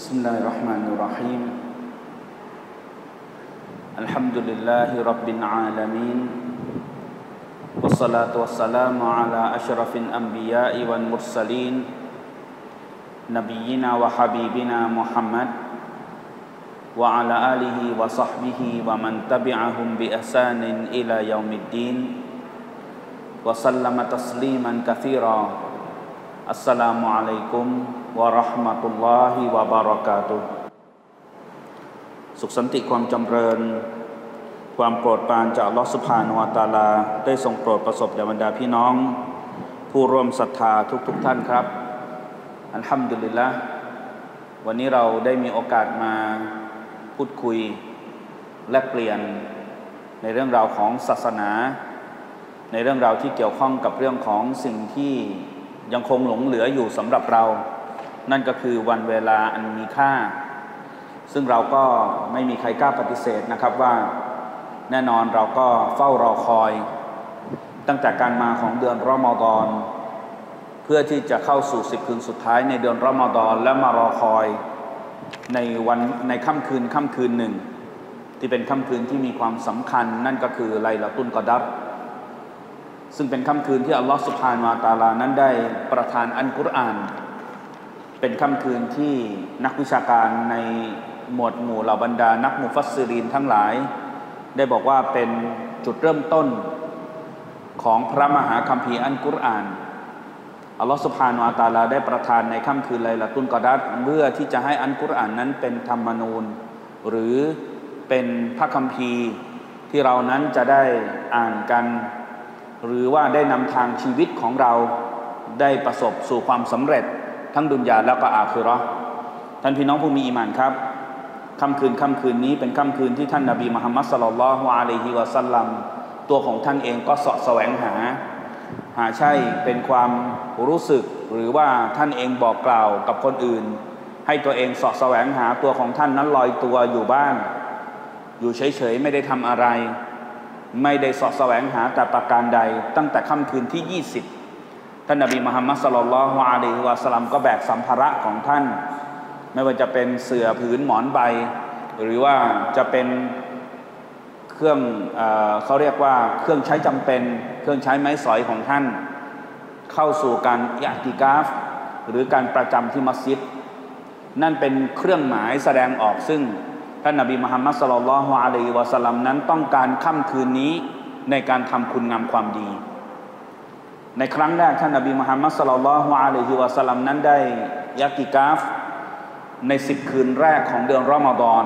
بسم الله الرحمن الرحيم الحمد لله رب العالمين والصلاة والسلام على أشرف الأنبياء والمرسلين نبينا وحبيبنا محمد وعلى آله وصحبه ومن تبعهم بإحسان إلى يوم الدين وسلم تسليما كثيرا السلام عليكم ورحمة الله وبركاته สุขสันติความจำเริญความโปรดปรานจากอัลเลาะห์ซุบฮานะฮูวะตะอาลาได้ทรงโปรดประสบแด่บรรดาพี่น้องผู้ร่วมศรัทธาทุกท่านครับอัลฮัมดุลิลละห์วันนี้เราได้มีโอกาสมาพูดคุยและเปลี่ยนในเรื่องราวของศาสนาในเรื่องราวที่เกี่ยวข้องกับเรื่องของสิ่งที่ยังคงหลงเหลืออยู่สำหรับเรานั่นก็คือวันเวลาอันมีค่าซึ่งเราก็ไม่มีใครกล้าปฏิเสธนะครับว่าแน่นอนเราก็เฝ้ารอคอยตั้งแต่การมาของเดือนรอมฎอนเพื่อที่จะเข้าสู่10คืนสุดท้ายในเดือนรอมฎอนและมารอคอยในค่ำคืนหนึ่งที่เป็นค่ำคืนที่มีความสำคัญนั่นก็คือไลลาตุลกอดัรซึ่งเป็นค่ำคืนที่อัลลอฮฺซุบฮานะฮูวะตะอาลานั้นได้ประทานอัลกุรอานเป็นค่ำคืนที่นักวิชาการในหมวดหมู่เหล่าบรรดานักมุฟัสซิรีนทั้งหลายได้บอกว่าเป็นจุดเริ่มต้นของพระมหาคัมภีร์อัลกุรอานอัลลอฮฺซุบฮานะฮูวะตะอาลาได้ประทานในค่ำคืนไลลาตุลกอดัรเพื่อที่จะให้อัลกุรอานนั้นเป็นธรรมนูญหรือเป็นพระคัมภีร์ที่เรานั้นจะได้อ่านกันหรือว่าได้นำทางชีวิตของเราได้ประสบสู่ความสำเร็จทั้งดุนยาและก็อาคิเราะห์ท่านพี่น้องผู้มีอีหม่านครับค่ำคืนนี้เป็นค่ำคืนที่ท่านนบีมุฮัมมัดศ็อลลัลลอฮุอะลัยฮิวะซัลลัมตัวของท่านเองก็เสาะแสวงหาใช่เป็นความรู้สึกหรือว่าท่านเองบอกกล่าวกับคนอื่นให้ตัวเองเสาะแสวงหาตัวของท่านนั้นลอยตัวอยู่บ้านอยู่เฉยๆไม่ได้ทำอะไรไม่ได้เสาะแสวงหาแต่ประการใดตั้งแต่ค่ำคืนที่20ท่านนบีมุฮัมมัดศ็อลลัลลอฮุอะลัยฮิวะซัลลัมก็แบกสัมภาระของท่านไม่ว่าจะเป็นเสื่อผืนหมอนใบหรือว่าจะเป็นเครื่องเขาเรียกว่าเครื่องใช้จำเป็นเครื่องใช้ไม้สอยของท่านเข้าสู่การอิอ์ติกาฟหรือการประจำที่มัสยิดนั่นเป็นเครื่องหมายแสดงออกซึ่งท่านนบีมุฮัมมัดศ็อลลัลลอฮุอะลัยฮิวะซัลลัมนั้นต้องการค่ำคืนนี้ในการทำคุณงามความดีในครั้งแรกท่านนบีมุฮัมมัดศ็อลลัลลอฮุอะลัยฮิวะซัลลัมนั้นได้ยะติกาฟใน10คืนแรกของเดือนรอมฎอน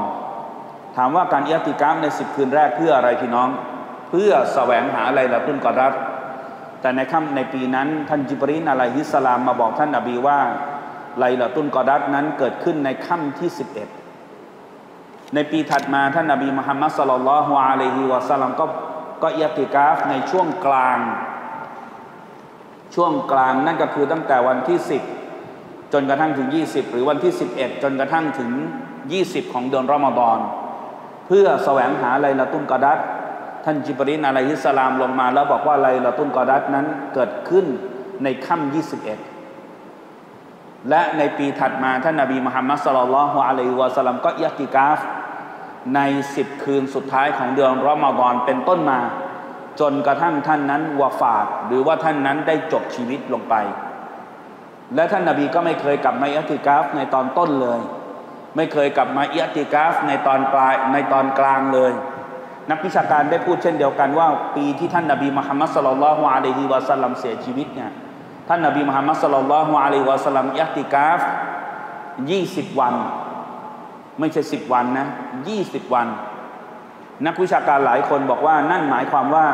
ถามว่าการยะติกาฟใน10คืนแรกเพื่ออะไรพี่น้องเพื่อแสวงหาไลลาตุลกอดัรแต่ในค่ำในปีนั้นท่านญิบรีลอะลัยฮิสสลามมาบอกท่านนบีว่าไลลาตุลกอดัรนั้นเกิดขึ้นในค่ำที่11ในปีถัดมาท่านนบีมุฮัมมัดศ็อลลัลลอฮุอะลัยฮิวะซัลลัมก็อิอ์ติกาฟในช่วงกลางนั่นก็คือตั้งแต่วันที่10จนกระทั่งถึง20หรือวันที่11จนกระทั่งถึง20ของเดือนรอมฎอนเพื่อแสวงหาไลลาตุลกอดัรท่านญิบรีลอะลัยฮิสสลามลงมาแล้วบอกว่าไลลาตุลกอดัรนั้นเกิดขึ้นในค่ำ21และในปีถัดมาท่านนบีมุฮัมมัดศ็อลลัลลอฮุอะลัยฮิวะซัลลัมก็อิอ์ติกาฟใน10คืนสุดท้ายของเดือนรอมฎอนเป็นต้นมาจนกระทั่งท่านนั้นวะฟาตหรือว่าท่านนั้นได้จบชีวิตลงไปและท่านนบีก็ไม่เคยกลับมาอิอ์ติกาฟในตอนต้นเลยไม่เคยกลับมาอิอ์ติกาฟในตอนปลายในตอนกลางเลยนักวิชาการได้พูดเช่นเดียวกันว่าปีที่ท่านนบีมุฮัมมัดศ็อลลัลลอฮุอะลัยฮิวะซัลลัมเสียชีวิตเนี่ยท่านนบีมุฮัมมัดศ็อลลัลลอฮุอะลัยฮิวะซัลลัมอิอ์ติกาฟ20วันไม่ใช่10วันนะ20วันนักวิชาการหลายคนบอกว่านั่นหมายความว่า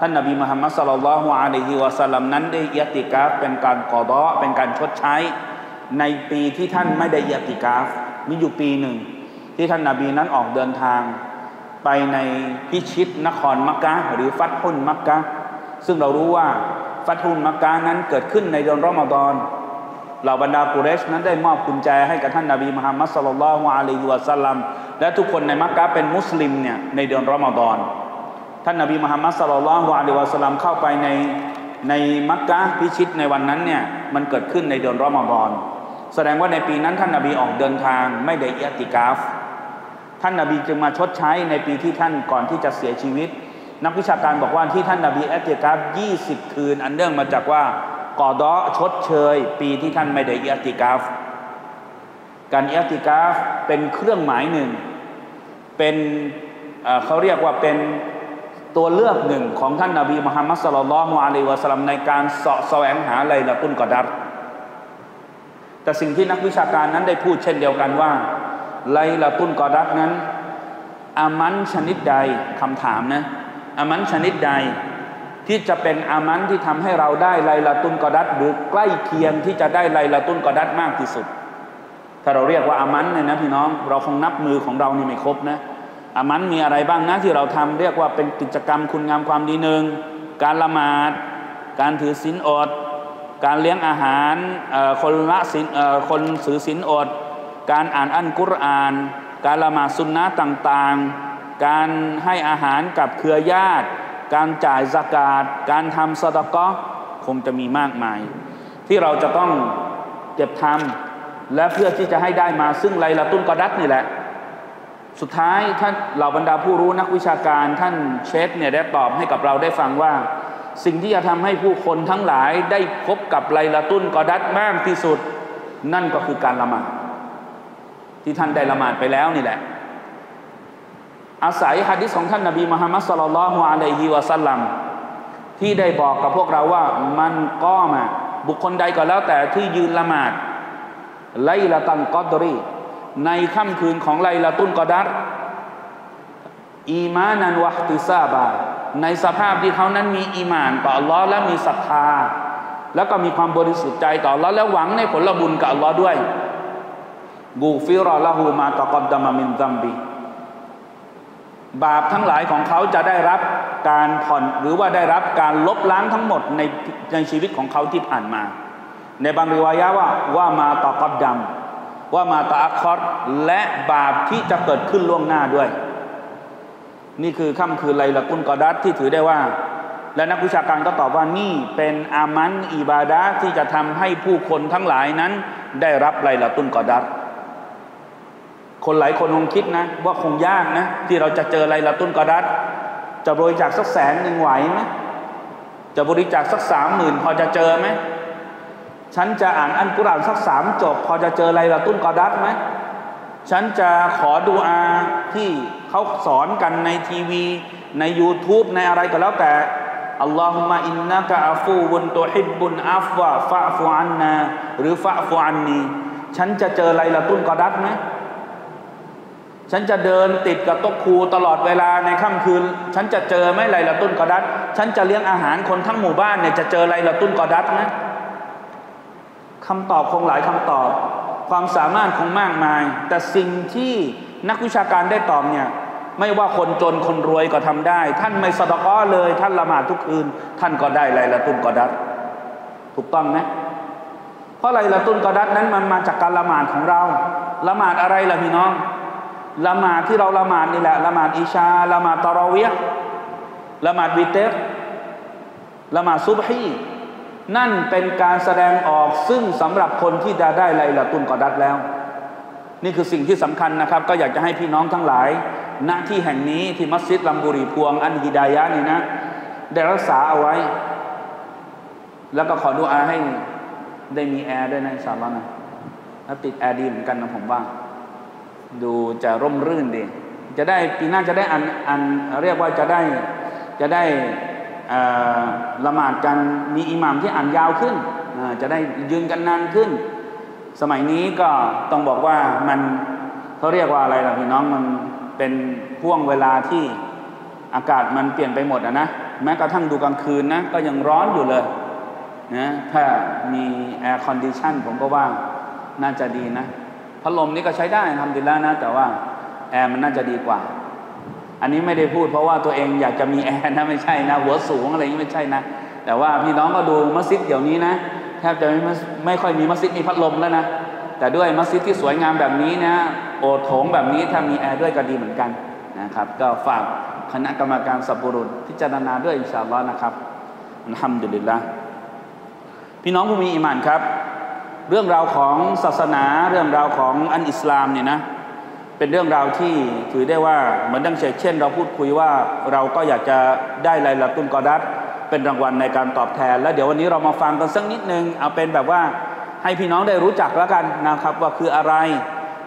ท่านนบีมุฮัมมัดศ็อลลัลลอฮุอะลัยฮิวะซัลลัมนั้นได้อิอ์ติกาฟเป็นการกอฎอเป็นการชดใช้ในปีที่ท่านไม่ได้อิอ์ติกาฟมีอยู่ปีหนึ่งที่ท่านนบีนั้นออกเดินทางไปในพิชิตนครมักกะฮ์หรือฟัตฮุลมักกะฮ์ซึ่งเรารู้ว่าฟัตฮุลมักกะฮ์นั้นเกิดขึ้นในเดือนรอมฎอนเหล่าบรรดากุเรชนั้นได้มอบกุญแจให้กับท่านนบีมุฮัมมัดศ็อลลัลลอฮุอะลัยฮิวะซัลลัมและทุกคนในมักกะฮ์เป็นมุสลิมเนี่ยในเดือนรอมฎอนท่านนบีมุฮัมมัดศ็อลลัลลอฮุอะลัยฮิวะซัลลัมเข้าไปในมักกะฮ์พิชิตในวันนั้นเนี่ยมันเกิดขึ้นในเดือนรอมฎอน แสดงว่าในปีนั้นท่านนบีออกเดินทางไม่ได้อิอ์ติกาฟท่านนบีจึงมาชดใช้ในปีที่ท่านก่อนที่จะเสียชีวิตนักวิชาการบอกว่าที่ท่านนบีอิอ์ติกาฟ20คืนอันเนื่องมาจากว่ากอฎอชดเชยปีที่ท่านไม่ได้อิอ์ติกาฟการอิอ์ติกาฟเป็นเครื่องหมายหนึ่งเป็นเขาเรียกว่าเป็นตัวเลือกหนึ่งของท่านนบีมุฮัมมัดศ็อลลัลลอฮุอะลัยฮิวะซัลลัมในการเสาะแสวงหาลัยลาตุลกอดัรแต่สิ่งที่นักวิชาการนั้นได้พูดเช่นเดียวกันว่าไลลาตุลกอดัรนั้นอามัลชนิดใดคำถามนะอามัลชนิดใดที่จะเป็นอามัลที่ทำให้เราได้ไลลาตุลกอดัรหรือใกล้เคียงที่จะได้ไลลาตุลกอดัรมากที่สุดถ้าเราเรียกว่าอามัลเนี่ยนะพี่น้องเราคงนับมือของเรานี่ไม่ครบนะอามัลมีอะไรบ้างนะที่เราทำเรียกว่าเป็นกิจกรรมคุณงามความดีหนึ่งการละหมาดการถือศีลอดการเลี้ยงอาหารคนละศีลคนถือศีลอดการอ่านอัลกุรอานการละหมาดสุนนะต่างๆการให้อาหารกับเครือญาติการจ่ายซะกาตการทำซะดะกอฮ์คงจะมีมากมายที่เราจะต้องเก็บทำและเพื่อที่จะให้ได้มาซึ่งไลลาตุลกอดัรนี่แหละสุดท้ายท่านเหล่าบรรดาผู้รู้นักวิชาการท่านเชฟเนี่ยได้ตอบให้กับเราได้ฟังว่าสิ่งที่จะทำให้ผู้คนทั้งหลายได้พบกับไลลาตุลกอดัรมากที่สุดนั่นก็คือการละหมาดที่ท่านได้ละหมาดไปแล้วนี่แหละอาศัยหะดีษของท่านนบีมุฮัมมัดศ็อลลัลลอฮุอะลัยฮิวะซัลลัมที่ได้บอกกับพวกเราว่ามันกอมะบุคคลใดก็แล้วแต่ที่ยืนละหมาดไลลาตัลกอดรีในค่ำคืนของไลลาตุลกอดัรอีมานันวะห์ติซาบะในสภาพที่เขานั้นมีอีหม่านต่ออัลลอฮ์และมีศรัทธาแล้วก็มีความบริสุทธิ์ใจต่ออัลลอฮ์และหวังในผลบุญกับอัลลอฮ์ด้วยกุฟิรอละฮูมาตะกัดดะมะมินซัมบิบาปทั้งหลายของเขาจะได้รับการผ่อนหรือว่าได้รับการลบล้างทั้งหมดในชีวิตของเขาที่ผ่านมาในบางริวายะห์ว่ามาตะกัดดะมว่ามาตะอัคคอรและบาปที่จะเกิดขึ้นล่วงหน้าด้วยนี่คือค่ำคืนไลลาตุลกอดัรที่ถือได้ว่าและนักวิชาการก็ตอบว่านี่เป็นอามัลอิบาดะห์ที่จะทำให้ผู้คนทั้งหลายนั้นได้รับไลลาตุลกอดัรคนหลายคนคงคิดนะว่าคงยากนะที่เราจะเจอไลลาตุลกอดัรจะบริจาคสัก100,000ไหวไหมจะบริจาคสัก30,000พอจะเจอไหมฉันจะอ่านอัลกุรอานสัก3 จบพอจะเจอไลลาตุลกอดัรไหมฉันจะขอดุอาที่เขาสอนกันในทีวีใน YouTube ในอะไรก็แล้วแต่อัลลอฮุมะอินนะกะอาฟูวุนตุฮิบบุนอัฟวะฟะฟูอันนาหรือฟะฟูอันนีฉันจะเจอไลลาตุลกอดัรไหมฉันจะเดินติดกับโต๊ะครูตลอดเวลาในค่ำคืนฉันจะเจอไหมไลลาตุลกอดัรฉันจะเลี้ยงอาหารคนทั้งหมู่บ้านเนี่ยจะเจอไลลาตุลกอดัรไหมคำตอบคงหลายคำตอบความสามารถคงมากมายแต่สิ่งที่นักวิชาการได้ตอบเนี่ยไม่ว่าคนจนคนรวยก็ทำได้ท่านไม่สะดะกอเลยท่านละหมาดทุกคืนท่านก็ได้ไลลาตุลกอดัรถูกต้องไหมเพราะไลลาตุลกอดัรนั้นมันมาจากการละหมาดของเราละหมาดอะไรล่ะพี่น้องละหมาดที่เราละหมาดนี่แหละละหมาดอิชาละหมาดตะเราะวีห์ละหมาดวิเตรละหมาดซุบฮีนั่นเป็นการแสดงออกซึ่งสำหรับคนที่ได้ไลลาตุลกอดัรแล้วนี่คือสิ่งที่สำคัญนะครับก็อยากจะให้พี่น้องทั้งหลายณที่แห่งนี้ที่มัสยิดลำบุรีพวงอันฮิดายะห์นี่นะได้รักษาเอาไว้แล้วก็ขอดุอาให้ได้มีแอร์ด้วยนะอินชาอัลเลาะห์นะถ้าติดแอร์ดีเหมือนกันนะผมว่าดูจะร่มรื่นดีจะได้ปีหน้าจะได้อันเรียกว่าจะได้ละหมาดกันมีอิหม่ามที่อ่านยาวขึ้นจะได้ยืนกันนานขึ้นสมัยนี้ก็ต้องบอกว่ามันเขาเรียกว่าอะไรล่ะพี่น้องมันเป็นพ่วงเวลาที่อากาศมันเปลี่ยนไปหมดนะแม้กระทั่งดูกลางคืนนะก็ยังร้อนอยู่เลยนะถ้ามีแอร์คอนดิชันผมก็ว่าน่าจะดีนะพัดลมนี่ก็ใช้ได้ทำดีแล้วนะแต่ว่าแอร์มันน่าจะดีกว่าอันนี้ไม่ได้พูดเพราะว่าตัวเองอยากจะมีแอร์นะไม่ใช่นะหัวสูงอะไรอย่างนี้ไม่ใช่นะแต่ว่าพี่น้องก็ดูมัสยิดเดี๋ยวนี้นะแทบจะไม่ค่อยมีมัสยิดมีพัดลมแล้วนะแต่ด้วยมัสยิดที่สวยงามแบบนี้นะโอโถงแบบนี้ถ้ามีแอร์ด้วยก็ดีเหมือนกันนะครับก็ฝากคณะกรรมการสับปะรดพิจารณาด้วยอินชาอัลเลาะห์นะครับอัลฮัมดุลิลละห์พี่น้องผู้มีอีหม่านครับ เรื่องราวของศาสนาเรื่องราวของอันอิสลามเนี่ยนะเป็นเรื่องราวที่ถือได้ว่าเหมือนดังเช่นเราพูดคุยว่าเราก็อยากจะได้ไลลาตุลกอดัรเป็นรางวัลในการตอบแทนแล้วเดี๋ยววันนี้เรามาฟังกันสักนิดนึงเอาเป็นแบบว่าให้พี่น้องได้รู้จักแล้วกันนะครับว่าคืออะไร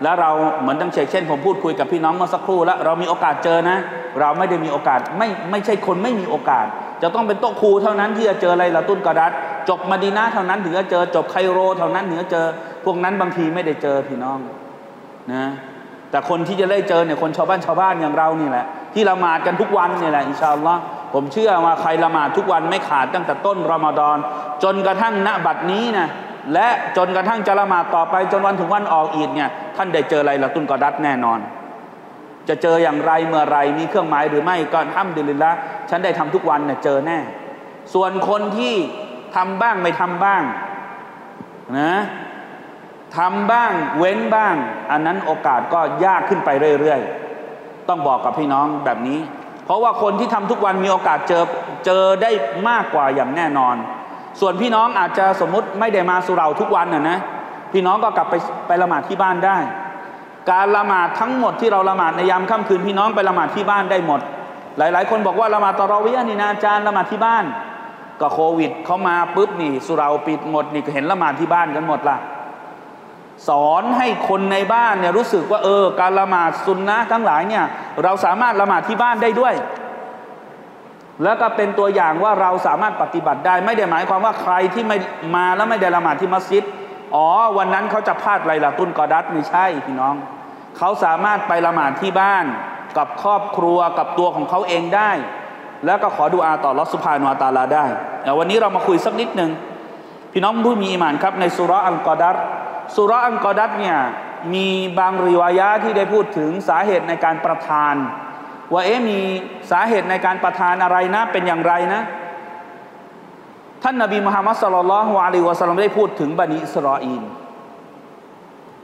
แล้วเราเหมือนดังเช่นผมพูดคุยกับพี่น้องเมื่อสักครู่แล้วเรามีโอกาสเจอนะเราไม่ได้มีโอกาสไม่ใช่คนไม่มีโอกาสจะต้องเป็นโต๊ะครูเท่านั้นที่จะเจอไลลาตุลกอดัรจบมะดีนะห์เท่านั้นถึงจะเจอจบไคโรเท่านั้นถึงจะเจอพวกนั้นบางทีไม่ได้เจอพี่น้องนะแต่คนที่จะได้เจอเนี่ยคนชาวบ้านอย่างเรานี่แหละที่ละหมาดกันทุกวันนี่แหละอินชาอัลลอฮ์ผมเชื่อว่าใครละหมาดทุกวันไม่ขาดตั้งแต่ต้นรอมฎอนจนกระทั่งณบัดนี้นะและจนกระทั่งจะละหมาดต่อไปจนวันถึงวันออกอีดเนี่ยท่านได้เจอไลลาตุลกอดัรแน่นอนจะเจออย่างไรเมื่อไรมีเครื่องหมายหรือไม่ก็อัลฮัมดุลิลละห์ฉันได้ทำทุกวันเนี่ยเจอแน่ส่วนคนที่ทำบ้างไม่ทำบ้างนะทำบ้างเว้นบ้างอันนั้นโอกาสก็ยากขึ้นไปเรื่อยๆต้องบอกกับพี่น้องแบบนี้เพราะว่าคนที่ทำทุกวันมีโอกาสเจอได้มากกว่าอย่างแน่นอนส่วนพี่น้องอาจจะสมมติไม่ได้มาสุเราทุกวันนะพี่น้องก็กลับไปละหมาดที่บ้านได้การละหมาดทั้งหมดที่เราละหมาดในยามค่ำคืนพี่น้องไปละหมาดที่บ้านได้หมดหลายๆคนบอกว่าละหมาดตะเราะวีห์นี่นะอาจารย์ละหมาดที่บ้านก็โควิดเขามาปุ๊บนี่สุเราปิดหมดนี่ก็เห็นละหมาดที่บ้านกันหมดละสอนให้คนในบ้านเนี่ยรู้สึกว่าการละหมาดซุนนะห์ทั้งหลายเนี่ยเราสามารถละหมาดที่บ้านได้ด้วยแล้วก็เป็นตัวอย่างว่าเราสามารถปฏิบัติได้ไม่ได้หมายความว่าใครที่ไม่มาแล้วไม่ได้ละหมาดที่มัสยิดวันนั้นเขาจะพลาดไลลาตุลกอดัรไม่ใช่พี่น้องเขาสามารถไปละหมาดที่บ้านกับครอบครัวกับตัวของเขาเองได้แล้วก็ขอดุอาต่ออัลเลาะห์ซุบฮานะฮูวะตะอาลาได้วันนี้เรามาคุยสักนิดหนึ่งพี่น้องผู้มีอีหม่านครับในซูเราะห์อัลกอดัรซูเราะห์อัลกอดัรเนี่ยมีบางริวายะห์ที่ได้พูดถึงสาเหตุในการประทานว่ามีสาเหตุในการประทานอะไรนะเป็นอย่างไรนะท่านนบีมุฮัมมัดศ็อลลัลลอฮุอะลัยฮิวะซัลลัมได้พูดถึงบันิอิสรออีล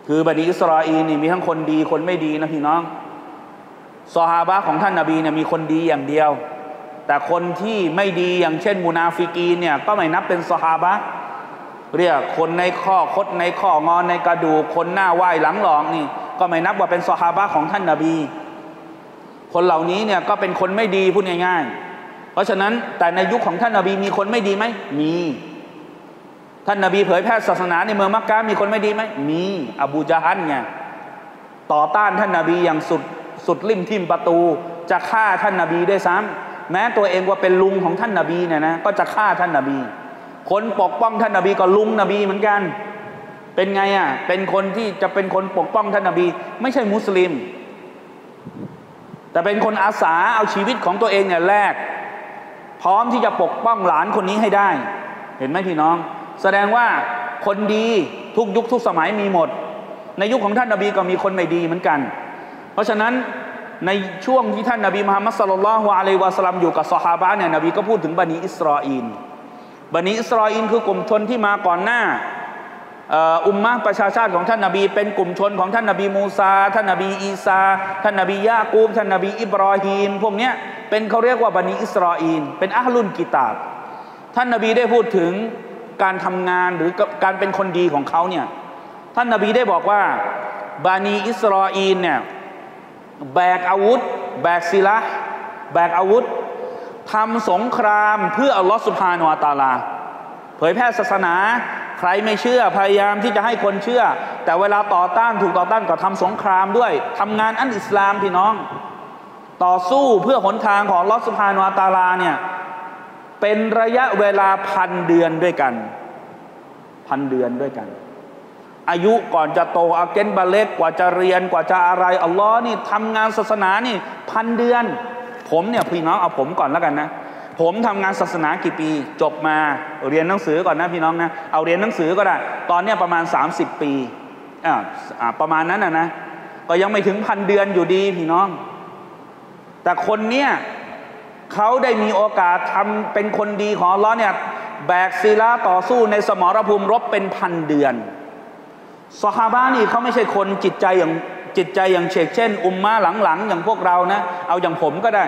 คือบันิอิสรออีลนี่มีทั้งคนดีคนไม่ดีนะพี่น้องซอฮาบะห์ของท่านนบีเนี่ยมีคนดีอย่างเดียวแต่คนที่ไม่ดีอย่างเช่นมุนาฟิกีนเนี่ยก็ไม่นับเป็นซอฮาบะห์เรียกคนในข้อคดในข้องอนในกระดูกคนหน้าไหว้หลังหลองนี่ก็ไม่นับว่าเป็นซอฮาบะห์ของท่านนบีคนเหล่านี้เนี่ยก็เป็นคนไม่ดีพูดง่ายๆเพราะฉะนั้นแต่ในยุค ของท่านนบีมีคนไม่ดีไหมมีท่านนบีเผยแพร่ศาสนาในเมืองมักกะฮ์มีคนไม่ดีไหมมีอบูญะฮัลเนี่ยต่อต้านท่านนบีอย่างสุดลิ่มทิ่มประตูจะฆ่าท่านนบีด้วยซ้ำแม้ตัวเองว่าเป็นลุงของท่านนบีเนี่ยนะก็จะฆ่าท่านนบีคนปกป้องท่านนบีก็ลุงนบีเหมือนกันเป็นไงเป็นคนที่จะเป็นคนปกป้องท่านนบีไม่ใช่มุสลิมแต่เป็นคนอาสาเอาชีวิตของตัวเองเนี่ยแลกพร้อมที่จะปกป้องหลานคนนี้ให้ได้เห็นไหมพี่น้องแสดงว่าคนดีทุกยุคทุกสมัยมีหมดในยุค ของท่านนบีก็มีคนไม่ดีเหมือนกันเพราะฉะนั้นในช่วงที่ท่านนบีมุฮัมมัดศ็อลลัลลอฮุอะลัยฮิวะซัลลัมอยู่กับซอฮาบะห์เนี่ยนบีก็พูดถึงบันิอิสรออีลคือกลุ่มชนที่มาก่อนหน้าอุมมะห์ประชาชาติของท่านนบีเป็นกลุ่มชนของท่านนบีมูซาท่านนบีอีซาท่านนบียะกูบท่านนบีอิบรอฮีมพวกเนี้ยเป็นเขาเรียกว่าบันิอิสรออีลเป็นอะห์ลุลกิตาบท่านนบีได้พูดถึงการทำงานหรือการเป็นคนดีของเขาเนี่ยท่านนบีได้บอกว่าบันิอิสรออีลเนี่ยแบกอาวุธแบกศิลาแบกอาวุธทำสงครามเพื่ออัลลอฮฺซุบฮานะฮูวะตะอาลาเผยแพร่ศาสนาใครไม่เชื่อพยายามที่จะให้คนเชื่อแต่เวลาต่อต้านถูกต่อต้านก็ทำสงครามด้วยทำงานอันอิสลามพี่น้องต่อสู้เพื่อหนทางของอัลลอฮฺซุบฮานะฮูวะตะอาลาเนี่ยเป็นระยะเวลา1,000 เดือนด้วยกัน1,000 เดือนด้วยกันอายุก่อนจะโตอาเกนบาเล็กกว่าจะเรียนกว่าจะอะไรอัลลอฮ์นี่ทำงานศาสนานี่1,000 เดือนผมเนี่ยพี่น้องเอาผมก่อนแล้วกันนะผมทำงานศาสนากี่ปีจบมาเรียนหนังสือก่อนนะพี่น้องนะเอาเรียนหนังสือก็ได้ตอนเนี้ยประมาณ30 ปีประมาณนั้นนะก็ยังไม่ถึง1,000 เดือนอยู่ดีพี่น้องแต่คนเนี้ยเขาได้มีโอกาสทำเป็นคนดีของอัลลอฮ์เนี่ยแบกศิลาต่อสู้ในสมรภูมิรบเป็น1,000 เดือนซอฮาบะห์นี่เขาไม่ใช่คนจิตใจอย่างเช่นอุมมะห์หลังๆอย่างพวกเรานะเอาอย่างผมก็ได้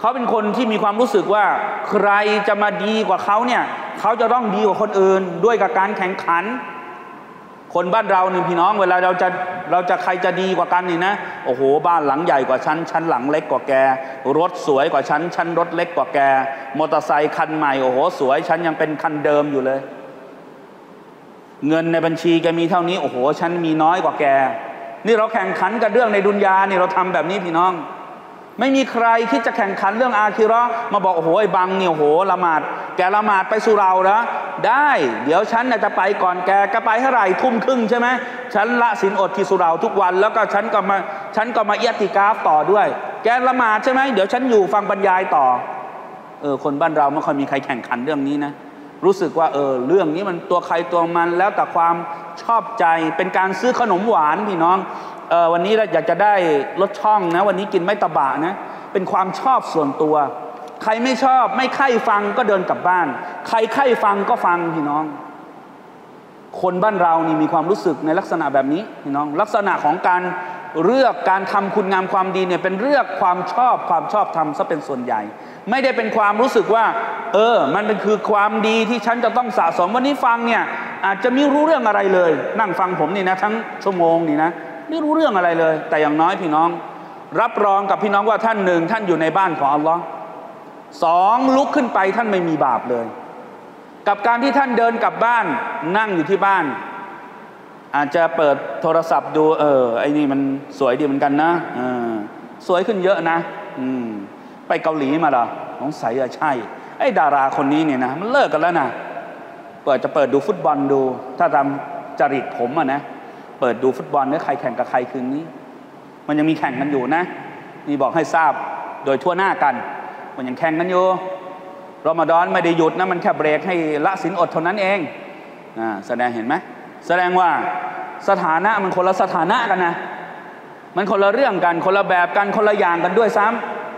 เขาเป็นคนที่มีความรู้สึกว่าใครจะมาดีกว่าเขาเนี่ยเขาจะต้องดีกว่าคนอื่นด้วยกับการแข่งขัน คนบ้านเรานี่พี่น้องเวลาเราจะใครจะดีกว่ากันนี่นะโอ้โหบ้านหลังใหญ่กว่าชั้นหลังเล็กกว่าแกรถสวยกว่าชั้นรถเล็กกว่าแกมอเตอร์ไซค์คันใหม่โอ้โหสวยชั้นยังเป็นคันเดิมอยู่เลยเงินในบัญชีแกมีเท่านี้โอ้โหชั้นมีน้อยกว่าแกนี่เราแข่งขันกับเรื่องในดุนยานี่เราทำแบบนี้พี่น้องไม่มีใครคิดจะแข่งขันเรื่องอาคิเราะห์มาบอกโอ้โหไอ้บังเนี่ยโอ้โหละหมาดแกละหมาดไปสู่เรานะได้เดี๋ยวฉันจะไปก่อนแกก็ไปเท่าไหร่ทุ่มครึ่งใช่ไหมฉันละศีลอดที่สู่เราทุกวันแล้วก็ฉันก็มาอิอ์ติกาฟต่อด้วยแกละหมาดใช่ไหมเดี๋ยวฉันอยู่ฟังบรรยายต่อคนบ้านเราไม่ค่อยมีใครแข่งขันเรื่องนี้นะรู้สึกว่าเรื่องนี้มันตัวใครตัวมันแล้วแต่ความชอบใจเป็นการซื้อขนมหวานพี่น้องวันนี้เราอยากจะได้ลดช่องนะวันนี้กินไม่ตะบะนะเป็นความชอบส่วนตัวใครไม่ชอบไม่ใคร่ฟังก็เดินกลับบ้านใครใคร่ฟังก็ฟังพี่น้องคนบ้านเรานี่มีความรู้สึกในลักษณะแบบนี้พี่น้องลักษณะของการเลือกการทำคุณงามความดีเนี่ยเป็นเลือกความชอบธรรมซะเป็นส่วนใหญ่ไม่ได้เป็นความรู้สึกว่ามันเป็นคือความดีที่ฉันจะต้องสะสมวันนี้ฟังเนี่ยอาจจะไม่รู้เรื่องอะไรเลยนั่งฟังผมนี่นะทั้งชั่วโมงนี่นะไม่รู้เรื่องอะไรเลยแต่อย่างน้อยพี่น้องรับรองกับพี่น้องว่าท่านหนึ่งท่านอยู่ในบ้านของอัลลอฮ์สองลุกขึ้นไปท่านไม่มีบาปเลยกับการที่ท่านเดินกลับบ้านนั่งอยู่ที่บ้านอาจจะเปิดโทรศัพท์ดูไอ้นี่มันสวยดีเหมือนกันนะสวยขึ้นเยอะนะไปเกาหลีมาเหรอสงสัยใช่ไอ้ดาราคนนี้เนี่ยนะมันเลิกกันแล้วนะเปิดดูฟุตบอลดูถ้าตามจริตผมอะนะเปิดดูฟุตบอลเนี่ยใครแข่งกับใครคืนนี้มันยังมีแข่งกันอยู่นะนี่บอกให้ทราบโดยทั่วหน้ากันมันยังแข่งกันอยู่รอมฎอนไม่ได้หยุดนะมันแค่เบรกให้ละศีลอดเท่านั้นเองแสดงเห็นไหมแสดงว่าสถานะมันคนละสถานะกันนะมันคนละเรื่องกันคนละแบบกันคนละอย่างกันด้วยซ้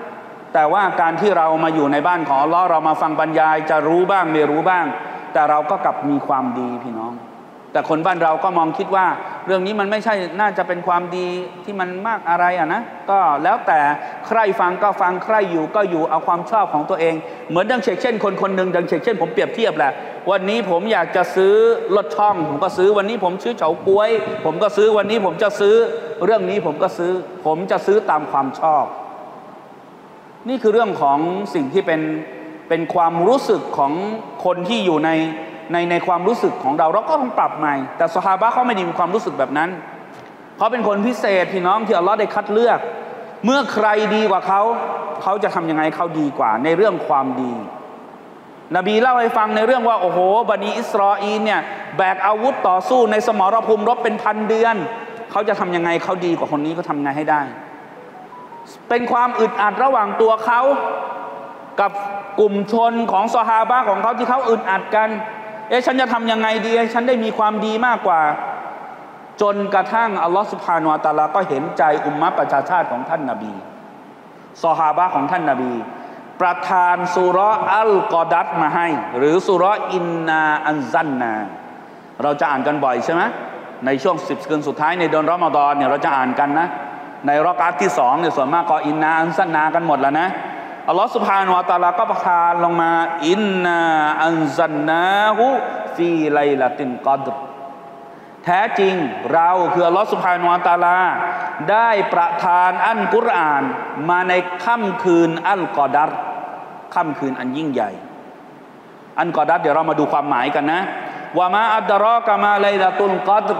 ำแต่ว่าการที่เรามาอยู่ในบ้านของอัลลอฮ์เรามาฟังบรรยายจะรู้บ้างไม่รู้บ้างแต่เราก็กลับมีความดีพี่น้องแต่คนบ้านเราก็มองคิดว่าเรื่องนี้มันไม่ใช่น่าจะเป็นความดีที่มันมากอะไรอ่ะนะก็แล้วแต่ใครฟังก็ฟังใครอยู่ก็อยู่เอาความชอบของตัวเองเหมือนดังเช่นคนคนหนึ่งดังเช่นผมเปรียบเทียบแหละวันนี้ผมอยากจะซื้อลดช่องผมก็ซื้อวันนี้ผมซื้อเฉาก๊วยผมก็ซื้อวันนี้ผมจะซื้อเรื่องนี้ผมก็ซื้อผมจะซื้อตามความชอบนี่คือเรื่องของสิ่งที่เป็นความรู้สึกของคนที่อยู่ในความรู้สึกของเราก็ต้องปรับใหม่แต่ซอฮาบะห์เขาไม่ได้มีความรู้สึกแบบนั้นเขาเป็นคนพิเศษพี่น้องที่อัลลอฮ์ได้คัดเลือกเมื่อใครดีกว่าเขาจะทํำยังไงเขาดีกว่าในเรื่องความดีนบีเล่าให้ฟังในเรื่องว่าโอ้โหบันิอิสรออีลเนี่ยแบกอาวุธต่อสู้ในสมรภูมิรบเป็นพันเดือนเขาจะทํำยังไงเขาดีกว่าคนนี้ก็ทำไงให้ได้เป็นความอึดอัดระหว่างตัวเขากับกลุ่มชนของซอฮาบะห์ของเขาที่เขาอึดอัดกันฉันจะทำยังไงดีฉันได้มีความดีมากกว่าจนกระทั่งอัลลอฮฺซุบฮานะฮูวะตะอาลาก็เห็นใจอุมมะฮ์ประชาชาติของท่านนบีซอฮาบะห์ของท่านนบีประทานซูเราะห์อัลกอดัรมาให้หรือซูเราะห์อินนาอันซันนาเราจะอ่านกันบ่อยใช่ไหมในช่วง10 คืนสุดท้ายในเดือนรอมฎอนเนี่ยเราจะอ่านกันนะในรอกาอ์ที่2เนี่ยส่วนมากก็อินนาอันซันนากันหมดแล้วนะอัลลอฮฺซุบฮานะฮูวะตะอาลาก็ประทานลงมาอินนาอันซันนาฮูฟีไลละตินกอดรแท้จริงเราคืออัลลอฮฺซุบฮานะฮูวะตะอาลาได้ประทานอัลกุรอานมาในค่ำคืนอัลกอดัรค่ำคืนอันยิ่งใหญ่อัลกอดัรเดี๋ยวเรามาดูความหมายกันนะวะมาอัดดะรอกะมาไลละตุนกอดร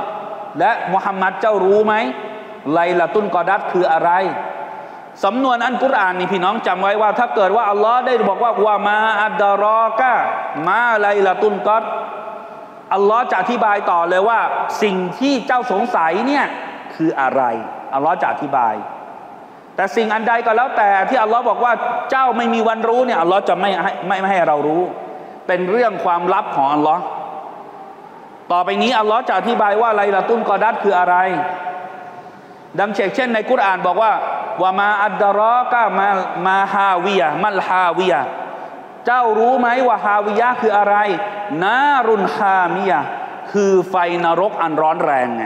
และมุฮัมมัดเจ้ารู้ไหมไลละตุนกอดัรคืออะไรสำนวนอันกุรอานนี่พี่น้องจำไว้ว่าถ้าเกิดว่าอัลลอฮ์ได้บอกว่าวะมาอัดดะรอกะมาไลละตุนกอดรอัลลอฮ์จะอธิบายต่อเลยว่าสิ่งที่เจ้าสงสัยเนี่ยคืออะไรอัลลอฮ์จะอธิบายแต่สิ่งอันใดก็แล้วแต่ที่อัลลอฮ์บอกว่าเจ้าไม่มีวันรู้เนี่ยอัลลอฮ์จะไม่ให้เรารู้เป็นเรื่องความลับของอัลลอฮ์ต่อไปนี้อัลลอฮ์จะอธิบายว่าไลละตุนกอดัรคืออะไรดังเช่นในกุรอานบอกว่าวะมาอัดดะรอกะมาฮาวิยะมัลฮาวิยะเจ้ารู้ไหมว่าฮาวิยะคืออะไรนารุนฮามิยะคือไฟนรกอันร้อนแรงไง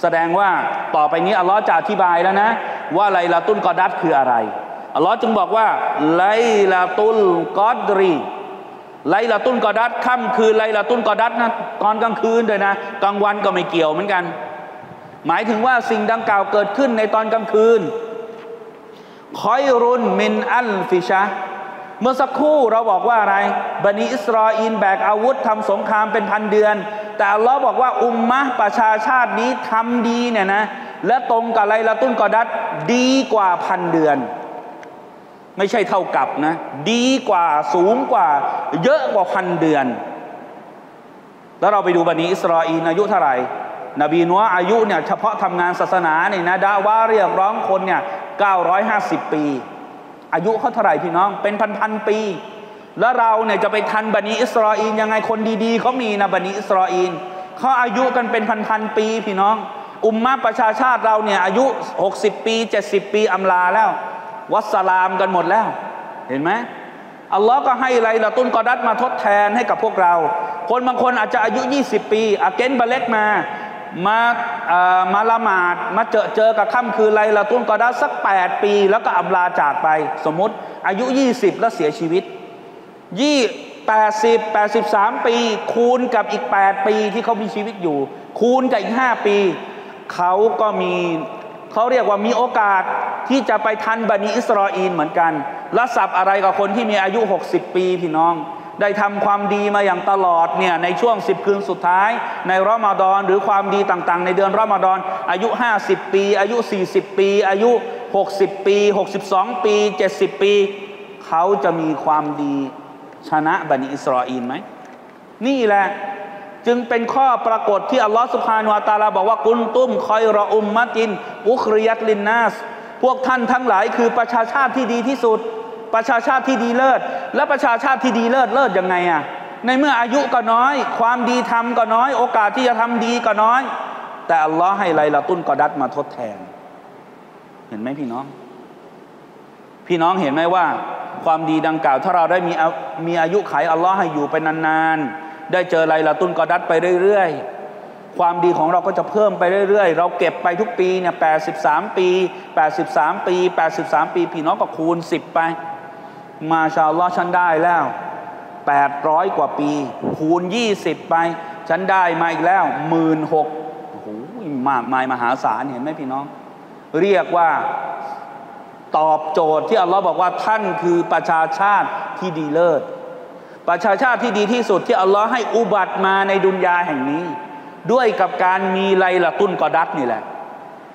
แสดงว่าต่อไปนี้อัลลอฮ์จะอธิบายแล้วนะว่าไลลาตุลกอดัรคืออะไรอัลลอฮ์จึงบอกว่าไลลาตุลกอดรี ไลลาตุลกอดัรค่ำคืนไลลาตุลกอดัรนะตอนกลางคืนด้วยนะกลางวันก็ไม่เกี่ยวเหมือนกันหมายถึงว่าสิ่งดังกล่าวเกิดขึ้นในตอนกลางคืนคอยรุนมินอัลฟิชะเมื่อสักครู่เราบอกว่าอะไรบันิอิสรออีลแบกอาวุธทำสงครามเป็นพันเดือนแต่อัลลอฮ์บอกว่าอุมมะประชาชาตินี้ทำดีเนี่ยนะและตรงกับไลลาตุลกอดัรดีกว่าพันเดือนไม่ใช่เท่ากับนะดีกว่าสูงกว่าเยอะกว่าพันเดือนแล้วเราไปดูบันิอิสรออีลอายุเท่าไหร่นบีนัวอายุเนี่ยเฉพาะทำงานศาสนาเนี่ยนะดะวาเรียกร้องคนเนี่ย950ปีอายุเขาเท่าไหร่พี่น้องเป็นพันๆปีแล้วเราเนี่ยจะไปทันบันิอิสรออีลยังไงคนดีๆเขามีนะบันิอิสรออีลเขาอายุกันเป็นพันๆปีพี่น้องอุมมะประชาชาติเราเนี่ยอายุ60ปี70ปีอำลาแล้ววัสลามกันหมดแล้วเห็นไหมอัลลอฮ์ก็ให้ไลลาตุลกอดัรมาทดแทนให้กับพวกเราคนบางคนอาจจะอายุ20ปีอาเกนบะเล็กมาละหมาดมาเจอกับค่ำคืนไลลาตุลกอดัรสัก8ปีแล้วก็อำลาจากไปสมมติอายุ20แล้วเสียชีวิต83ปีคูณกับอีก8ปีที่เขามีชีวิตอยู่คูณกับอีก5ปีเขาก็มีเขาเรียกว่ามีโอกาสที่จะไปทันบันิอิสรออีลเหมือนกันละสับอะไรกับคนที่มีอายุ60ปีพี่น้องได้ทำความดีมาอย่างตลอดเนี่ยในช่วง10คืนสุดท้ายในรอมฎอนหรือความดีต่างๆในเดือนรอมฎอนอายุ50ปีอายุ40ปีอายุ60ปี62ปี70ปีเขาจะมีความดีชนะบันิอิสรออีลไหมนี่แหละจึงเป็นข้อปรากฏที่อัลลอฮฺซุบฮานะฮูวะตะอาลาบอกว่ากุนตุมคอยรออุมมะตินอุคริยัตลินนัสพวกท่านทั้งหลายคือประชาชาติที่ดีที่สุดประชาชาติที่ดีเลิศและประชาชาติที่ดีเลิศยังไงอะในเมื่ออายุก็น้อยความดีทำก็น้อยโอกาสที่จะทำดีก็น้อยแต่อัลลอฮ์ให้ไลลาตุลกอดัรมาทดแทนเห็นไหมพี่น้องเห็นไหมว่าความดีดังกล่าวถ้าเราได้มีอายุไขอัลลอฮ์ให้อยู่ไปนานๆได้เจอไลลาตุลกอดัรไปเรื่อยๆความดีของเราก็จะเพิ่มไปเรื่อยๆเราเก็บไปทุกปีเนี่ย83ปีพี่น้องก็คูณ10ไปมาชาอัลลอฮ์ฉันได้แล้ว800กว่าปีคูณ20ไปฉันได้มาอีกแล้ว16,000โอ้โหมากมายมหาศาลเห็นไหมพี่น้องเรียกว่าตอบโจทย์ที่อัลลอฮ์บอกว่าท่านคือประชาชาติที่ดีเลิศประชาชาติที่ดีที่สุดที่อัลลอฮ์ให้อุบัติมาในดุนยาแห่งนี้ด้วยกับการมีไลลาตุลกอดัรนี่แหละ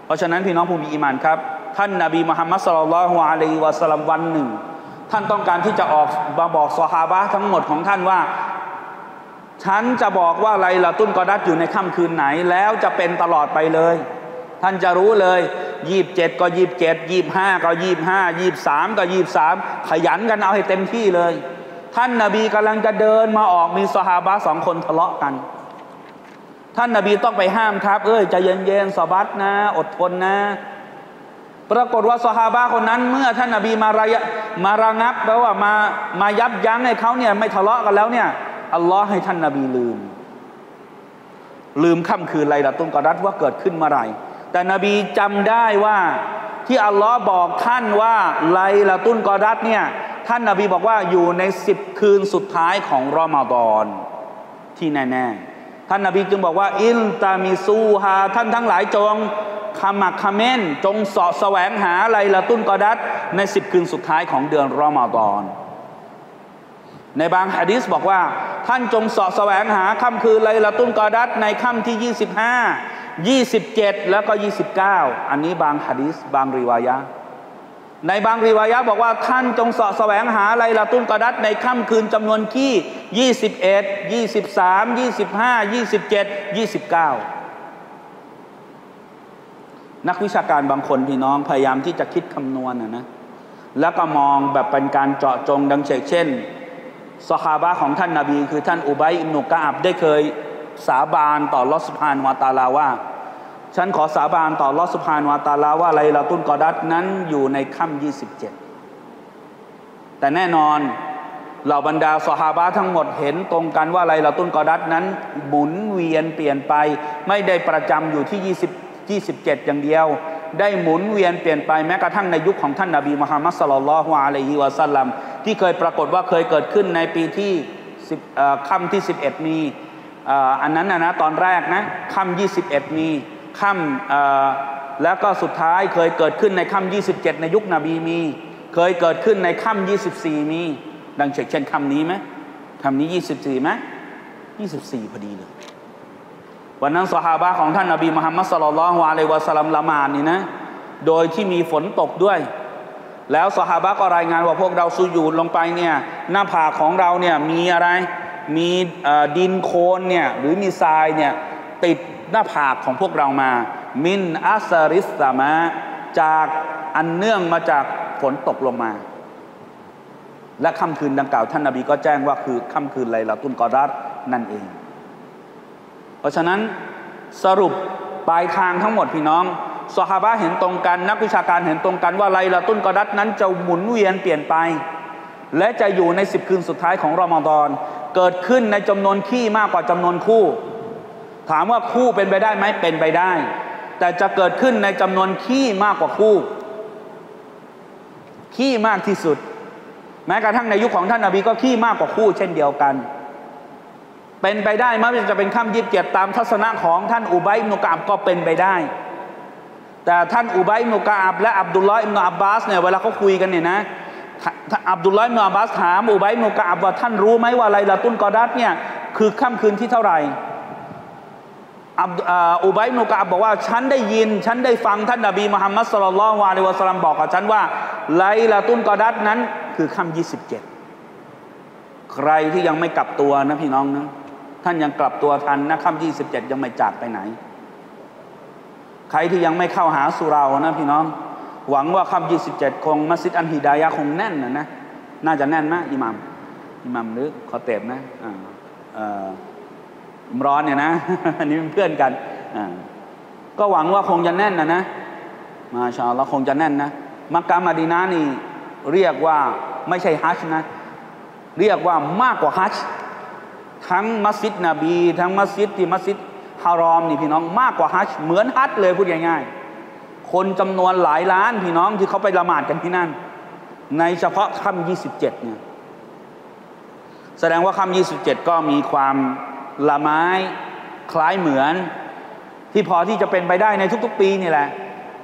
เพราะฉะนั้นพี่น้องผู้มีอีมานครับท่านนบีมุฮัมมัดศ็อลลัลลอฮุอะลัยฮิวะซัลลัมวันหนึ่งท่านต้องการที่จะออกมาบอกซอฮาบะห์ทั้งหมดของท่านว่าฉันจะบอกว่าไลลาตุลกอดัรอยู่ในค่ำคืนไหนแล้วจะเป็นตลอดไปเลยท่านจะรู้เลย27ก็27 25ก็25 23ก็23ขยันกันเอาให้เต็มที่เลยท่านนบีกำลังจะเดินมาออกมีซอฮาบะห์2คนทะเลาะกันท่านนบีต้องไปห้ามครับใจเย็นๆซอบัตนะอดทนนะปรากฏว่าซอฮาบะห์คนนั้นเมื่อท่านนบีมาระงับแปลว่ามายับยั้งให้เขาเนี่ยไม่ทะเลาะกันแล้วเนี่ยอัลลอฮ์ให้ท่านนบีลืมค่ำคืนไลลาตุลกอดัรว่าเกิดขึ้นเมื่อไหร่แต่นบีจำได้ว่าที่อัลลอฮ์บอกท่านว่าไลลาตุลกอดัรเนี่ยท่านนบีบอกว่าอยู่ใน10คืนสุดท้ายของรอมฎอนที่แน่ๆท่านนบีจึงบอกว่าอิลตามิซูฮาท่านทั้งหลายจงขมักเขม้นจงเสาะแสวงหาไลลาตุลกอดัรใน10คืนสุดท้ายของเดือนรอมฎอนในบางหะดีษบอกว่าท่านจงเสาะแสวงหาค่ำคืนไลลาตุลกอดัรในค่ำที่25 27แล้วก็29อันนี้บางหะดีษบางรีวายะห์ในบางรีวายะห์บอกว่าท่านจงเสาะแสวงหาไลลาตุลกอดัรในค่ำคืนจำนวนที่21 23 25 27 29นักวิชาการบางคนพี่น้องพยายามที่จะคิดคำนวณนะแล้วก็มองแบบเป็นการเจาะจงดังเช่นซอฮาบะห์ของท่านนบีคือท่านอุบัยอิบนุกะอับได้เคยสาบานต่ออัลเลาะห์ซุบฮานะฮูวะตะอาลาว่าฉันขอสาบานต่ออัลเลาะห์ซุบฮานะฮูวะตะอาลาว่าไลลาตุลกอดัรนั้นอยู่ในค่ำ27แต่แน่นอนเหล่าบรรดาซอฮาบะห์ทั้งหมดเห็นตรงกันว่าไลลาตุลกอดัรนั้นหมุนเวียนเปลี่ยนไปไม่ได้ประจำอยู่ที่27อย่างเดียวได้หมุนเวียนเปลี่ยนไปแม้กระทั่งในยุคของท่านนบีมุฮัมมัดศ็อลลัลลอฮุอะลัยฮิวะซัลลัมที่เคยปรากฏว่าเคยเกิดขึ้นในปีที่ ค่ำที่11มีอันนั้นนะตอนแรกนะค่ำ21มีค่ำแล้วก็สุดท้ายเคยเกิดขึ้นในค่ำ27ในยุคนบีมีเคยเกิดขึ้นในค่ำ24มีดังเช่นค่ำนี้ไหมค่ำนี้24ไหม24พอดีเลยวันนั้นซอฮาบะของท่านนบีมุฮัมมัดศ็อลลัลลอฮุอะลัยฮิวะซัลลัมละหมาดนี่นะโดยที่มีฝนตกด้วยแล้วซอฮาบะก็รายงานว่าพวกเราสุญูดลงไปเนี่ยหน้าผากของเราเนี่ยมีอะไรมีดินโคลนเนี่ยหรือมีทรายเนี่ยติดหน้าผากของพวกเรามามินอัสริสซามะจากอันเนื่องมาจากฝนตกลงมาและค่ำคืนดังกล่าวท่านนบีก็แจ้งว่าคือค่ำคืนไลลาตุลกอดัรนั่นเองเพราะฉะนั้นสรุปปลายทางทั้งหมดพี่น้องซอฮาบะห์เห็นตรงกันนักวิชาการเห็นตรงกันว่าไลลาตุลกอดัรนั้นจะหมุนเวียนเปลี่ยนไปและจะอยู่ใน10คืนสุดท้ายของรอมฎอนเกิดขึ้นในจำนวนขี้มากกว่าจำนวนคู่ถามว่าคู่เป็นไปได้ไหมเป็นไปได้แต่จะเกิดขึ้นในจำนวนขี้มากกว่าคู่ขี้มากที่สุดแม้กระทั่งในยุค ของท่านนบีก็ขี้มากกว่าคู่เช่นเดียวกันเป็นไปได้มั้ยจะเป็นค่ำ27ตามทัศนะของท่านอุบัย อิบนุ กะอาบก็เป็นไปได้แต่ท่านอุบัย อิบนุ กะอาบและอับดุลลอฮ์ อิบนุ อับบาสเนี่ยเวลาเขาคุยกันเนี่ยนะอับดุลลอฮ์ อิบนุ อับบาสถามอุบัย อิบนุ กะอาบว่าท่านรู้ไหมว่าไลลาตุลกอดัรเนี่ยคือค่ำคืนที่เท่าไหร่อุบัย อิบนุ กะอาบบอกว่าฉันได้ยินฉันได้ฟังท่านนบีมุฮัมมัดศ็อลลัลลอฮุอะลัยฮิวะซัลลัมบอกกับฉันว่าไลลาตุลกอดัรนั้นคือค่ำ27ใครที่ยังไม่กลับตัวนะพี่น้องนะท่านยังกลับตัวทันนะค่ำ27ยังไม่จากไปไหนใครที่ยังไม่เข้าหาสุเรานะพี่น้องหวังว่าค่ำ27คงมัสยิดอันฮิดายะคงแน่นนะน่าจะแน่นไหมอิหมัมหรือคอเตบนะร้อนเนี่ยนะ นี่เป็นเพื่อนกันก็หวังว่าคงจะแน่นนะมาชาอัลลอฮ์คงจะแน่นนะมักกะมะดีนะห์นี่เรียกว่าไม่ใช่ฮัจญ์นะเรียกว่ามากกว่าฮัจญ์ทั้งมัสยิดนบีทั้งมัสยิดฮารอมนี่พี่น้องมากกว่าฮัจญ์เหมือนฮัจญ์เลยพูดง่ายๆคนจำนวนหลายล้านพี่น้องที่เขาไปละหมาดกันที่นั่นในเฉพาะค่ำ27เนี่ยแสดงว่าค่ำ27ก็มีความละไม้คล้ายเหมือนที่พอที่จะเป็นไปได้ในทุกๆปีนี่แหละ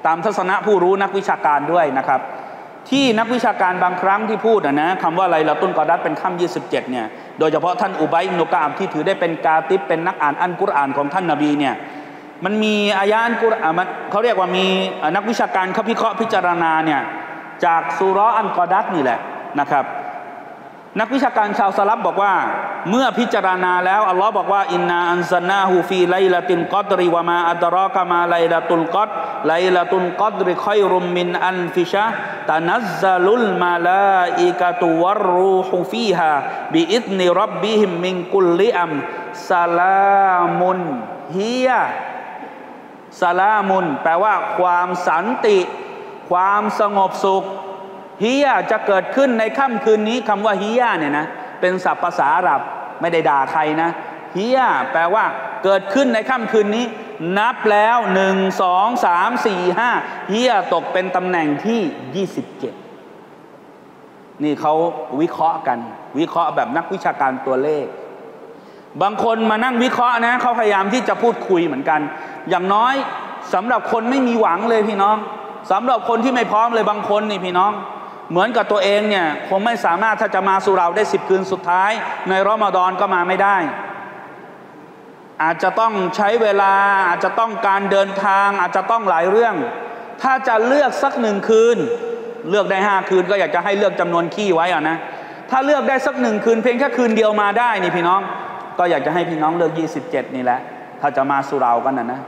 ตามทัศนะผู้รู้นักวิชาการด้วยนะครับที่นักวิชาการบางครั้งที่พูดนะคำว่าไลลาตุลกอดัรเป็นค่ำ27เนี่ยโดยเฉพาะท่านอุบัย อิบนุ กะอาบที่ถือได้เป็นกาติบเป็นนักอ่านอัลกุรอานของท่านนบีเนี่ยมันมีอายะอัลกุรอานเขาเรียกว่ามีนักวิชาการเขาวิเคราะห์พิจารณาเนี่ยจากซูเราะห์อัลกอดัรนี่แหละนะครับนักวิชาการชาวซะลัฟบอกว่าเมื่อพิจารณาแล้วอัลลอฮ์บอกว่าอินนาอันซันนาฮูฟีไลลาติลกอดริวะมาอัตรอกะมาไลลาตุลกอดไลลาตุลกอดริค็อยรุมมินอัลฟิชะตะนัซซะลุลมาลาอิกะตุวัรรูฮุฟีฮาบิอิซนิร็อบบิฮิมมินกุลลิอัมซะลามุนฮิยะซะลามุนแปลว่าความสันติความสงบสุขฮิยะจะเกิดขึ้นในค่ำคืนนี้คำว่าฮิยะเนี่ยนะเป็นศัพท์ภาษาอาหรับไม่ได้ด่าใครนะฮิยะแปลว่าเกิดขึ้นในค่ำคืนนี้นับแล้ว1 2 3 4 5ฮิยะตกเป็นตำแหน่งที่27นี่เขาวิเคราะห์กันวิเคราะห์แบบนักวิชาการตัวเลขบางคนมานั่งวิเคราะห์นะเขาพยายามที่จะพูดคุยเหมือนกันอย่างน้อยสำหรับคนไม่มีหวังเลยพี่น้องสำหรับคนที่ไม่พร้อมเลยบางคนนี่พี่น้องเหมือนกับตัวเองเนี่ยคงไม่สามารถถ้าจะมาสุเราได้10คืนสุดท้ายในรอมฎอนก็มาไม่ได้อาจจะต้องใช้เวลาอาจจะต้องการเดินทางอาจจะต้องหลายเรื่องถ้าจะเลือกสักหนึ่งคืนเลือกได้5คืนก็อยากจะให้เลือกจำนวนขี้ไว้อะนะถ้าเลือกได้สักหนึ่งคืนเพียงแค่คืนเดียวมาได้นี่พี่น้องก็อยากจะให้พี่น้องเลือก27นี่แหละถ้าจะมาสุเรากันนะ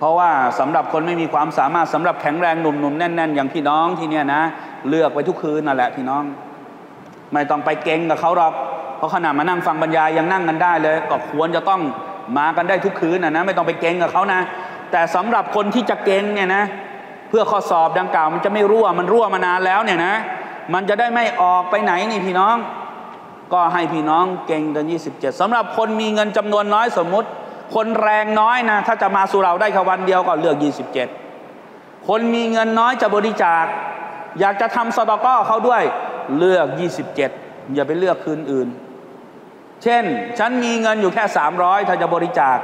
เพราะว่าสำหรับคนไม่มีความสามารถสำหรับแข็งแรงหนุ่มๆแน่นๆอย่างพี่น้องที่เนี่ยนะเลือกไปทุกคืนนั่นแหละพี่น้องไม่ต้องไปเก่งกับเขาหรอกเพราะขนาดมานั่งฟังบรรยายยังนั่งกันได้เลยก็ควรจะต้องมากันได้ทุกคืนนะไม่ต้องไปเก่งกับเขานะแต่สำหรับคนที่จะเก่งเนี่ยนะเพื่อข้อสอบดังกล่าวมันจะไม่รั่วมันรั่วมานานแล้วเนี่ยนะมันจะได้ไม่ออกไปไหนนี่พี่น้องก็ให้พี่น้องเก่งกัน27สำหรับคนมีเงินจำนวนน้อยสมมติคนแรงน้อยนะถ้าจะมาสู่เราได้แค่วันเดียวก็เลือก27คนมีเงินน้อยจะบริจาคอยากจะทำซะดาเกาะเขาด้วย เลือก27อย่าไปเลือกคืนอื่นเช่นฉันมีเงินอยู่แค่300ถ้าจะบริจาค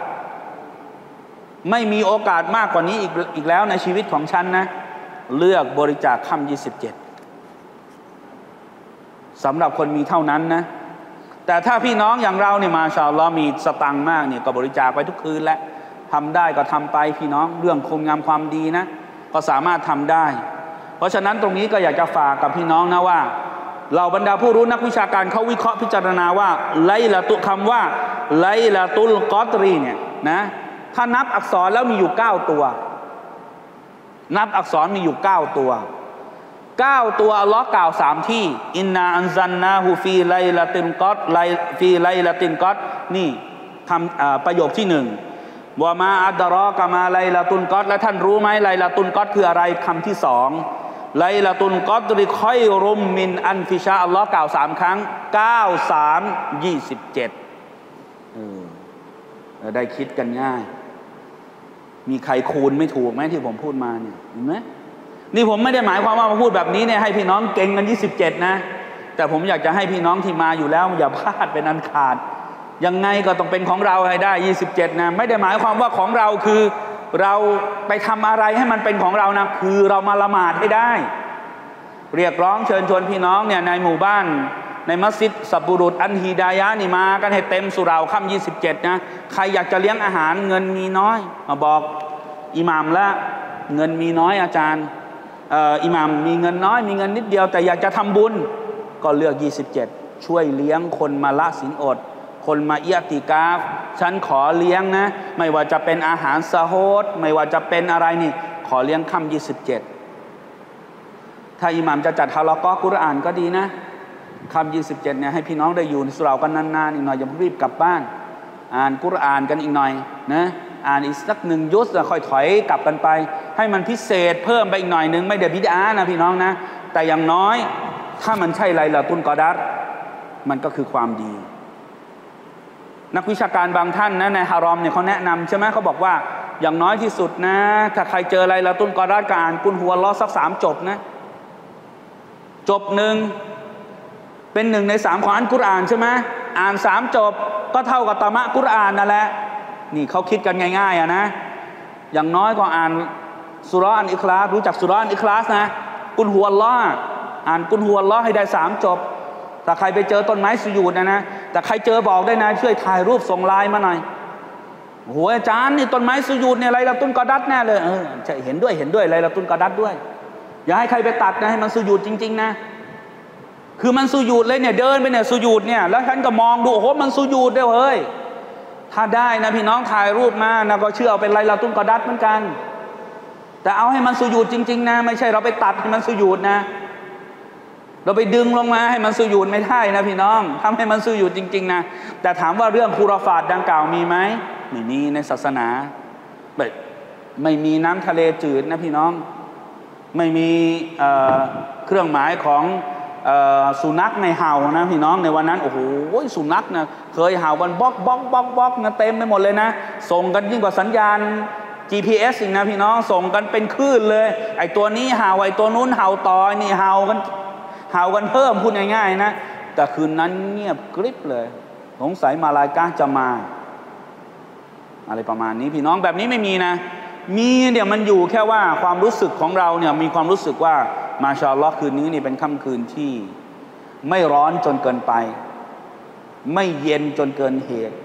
ไม่มีโอกาสมากกว่านี้อีกแล้วในชีวิตของฉันนะเลือกบริจาคค่ำ27สำหรับคนมีเท่านั้นนะแต่ถ้าพี่น้องอย่างเราเนี่ยมาชาวเรามีสตังค์มากเนี่ยก็บริจาคไปทุกคืนและทำได้ก็ทำไปพี่น้องเรื่องคุณงามความดีนะก็สามารถทำได้เพราะฉะนั้นตรงนี้ก็อยากจะฝากกับพี่น้องนะว่าเหล่าบรรดาผู้รู้นักวิชาการเขาวิเคราะห์พิจารณาว่าไลละตุคำว่าไลละตุลกอตรีเนี่ยนะถ้านับอักษรแล้วมีอยู่9ตัวนับอักษรมีอยู่9ตัว9ตัวอัลลอฮ์กล่าว3ที่อินนาอันซันนาฮูฟีไลละตินกอตไลฟีไลละตินกอตนี่คำประโยคที่1วะมาอัดรอกะมาไลละตุนกอตและท่านรู้ไหมไลละตุนกอตคืออะไรคำที่2ไลละตุนกอตริค่อยรุมมินอันฟิชาอัลลอฮ์กล่าว3ครั้ง9 3 27ได้คิดกันง่ายมีใครคูณไม่ถูกไหมที่ผมพูดมาเนี่ยเห็นไหมนี่ผมไม่ได้หมายความว่ามาพูดแบบนี้เนี่ยให้พี่น้องเก่งกัน27นะแต่ผมอยากจะให้พี่น้องที่มาอยู่แล้วอย่าพลาดเป็นอันขาดยังไงก็ต้องเป็นของเราให้ได้27นะไม่ได้หมายความว่าของเราคือเราไปทำอะไรให้มันเป็นของเรานะคือเรามาละหมาดให้ได้เรียกร้องเชิญชวนพี่น้องเนี่ยในหมู่บ้านในมัสยิดสับบุรุษอันฮีดายะนี่มากันให้เต็มสุราค่ำ27นะใครอยากจะเลี้ยงอาหารเงินมีน้อยมาบอกอิหม่ามละเงินมีน้อยอาจารย์อิหม่ามมีเงินน้อยมีเงินนิดเดียวแต่อยากจะทำบุญก็เลือก27ช่วยเลี้ยงคนมาละศีลอดคนมาเอียติกาฟฉันขอเลี้ยงนะไม่ว่าจะเป็นอาหารซะฮูดไม่ว่าจะเป็นอะไรนี่ขอเลี้ยงค่ำ27ถ้าอิหม่ามจะจัดฮาลาก็กุรอานก็ดีนะค่ำ27เนี่ยให้พี่น้องได้อยู่ในสุรากันนานๆอีกหน่อยอย่ารีบกลับบ้านอ่านกุรอานกันอีกหน่อยนะอ่านอีกสักหนึ่งยุสค่อยถอยกลับกันไปให้มันพิเศษเพิ่มไปอีกหน่อยนึงไม่เดือดบิดานะพี่น้องนะแต่อย่างน้อยถ้ามันใช่ไลละตุลกอดัรมันก็คือความดีนักวิชาการบางท่านนะในฮารอมเนี่ยเขาแนะนำใช่ไหมเขาบอกว่าอย่างน้อยที่สุดนะถ้าใครเจอไลละตุลกอดัรก็อ่านกุลหัวล้อสัก3จบนะจบหนึ่งเป็น1ใน3ของอัลกุรอานใช่ไหมอ่าน3จบก็เท่ากับตามะกุรอานนั่นแหละนี่เขาคิดกันง่ายๆอะนะอย่างน้อยก็อ่านสุเราะห์อัลอิคลาสรู้จักสุเราะห์อัลอิคลาสนะกุลหัวล้ออ่านกุลหัวล้อให้ได้3จบแต่ใครไปเจอต้นไม้สุญูดนะแต่ใครเจอบอกได้นะช่วยถ่ายรูปส่งไลน์มาหน่อยโอ้โหอาจารย์นี่ต้นไม้สุญูดเนี่ยไลละตุลกอดัรแน่เลยจะเห็นด้วยไลละตุลกอดัรด้วยอย่าให้ใครไปตัดนะให้มันสุญูดจริงๆนะคือมันสุญูดเลยเนี่ยเดินไปเนี่ยสุญูดเนี่ยแล้วฉันก็มองดูโอ้โหมันสุญูดด้วยเฮ้ยถ้าได้นะพี่น้องถ่ายรูปมานะก็เชื่อเอาเป็นไลละตุลกอดัรเหมือนกันแต่เอาให้มันสุญูดจริงๆนะไม่ใช่เราไปตัดให้มันสุญูดนะเราไปดึงลงมาให้มันสุญูดไม่ได้นะพี่น้องทำให้มันสุญูดจริงๆนะแต่ถามว่าเรื่องคุรฟาตดังกล่าวมีไหมไม่มีในศาสนาไม่มีน้ำทะเลจืดนะพี่น้องไม่มีเครื่องหมายของสุนัขในเห่านะพี่น้องในวันนั้นโอ้โหสุนัขนะเคยเห่ากันบ๊อกบ๊อกบ๊อกบ๊อกนะเต็มไปหมดเลยนะส่งกันยิ่งกว่าสัญญาณ GPS อีกนะพี่น้องส่งกันเป็นคลื่นเลยไอตัวนี้เห่าไอตัวนู้นเห่าต่อนี่เห่ากันเพิ่มพูดง่ายๆนะแต่คืนนั้นเงียบกริบเลยสงสัยมาลาอิกะห์จะมาอะไรประมาณนี้พี่น้องแบบนี้ไม่มีนะมีเดี๋ยวมันอยู่แค่ว่าความรู้สึกของเราเนี่ยมีความรู้สึกว่ามาชาอัลลอฮ์คืนนี้นี่เป็นค่ำคืนที่ไม่ร้อนจนเกินไปไม่เย็นจนเกินเหตุ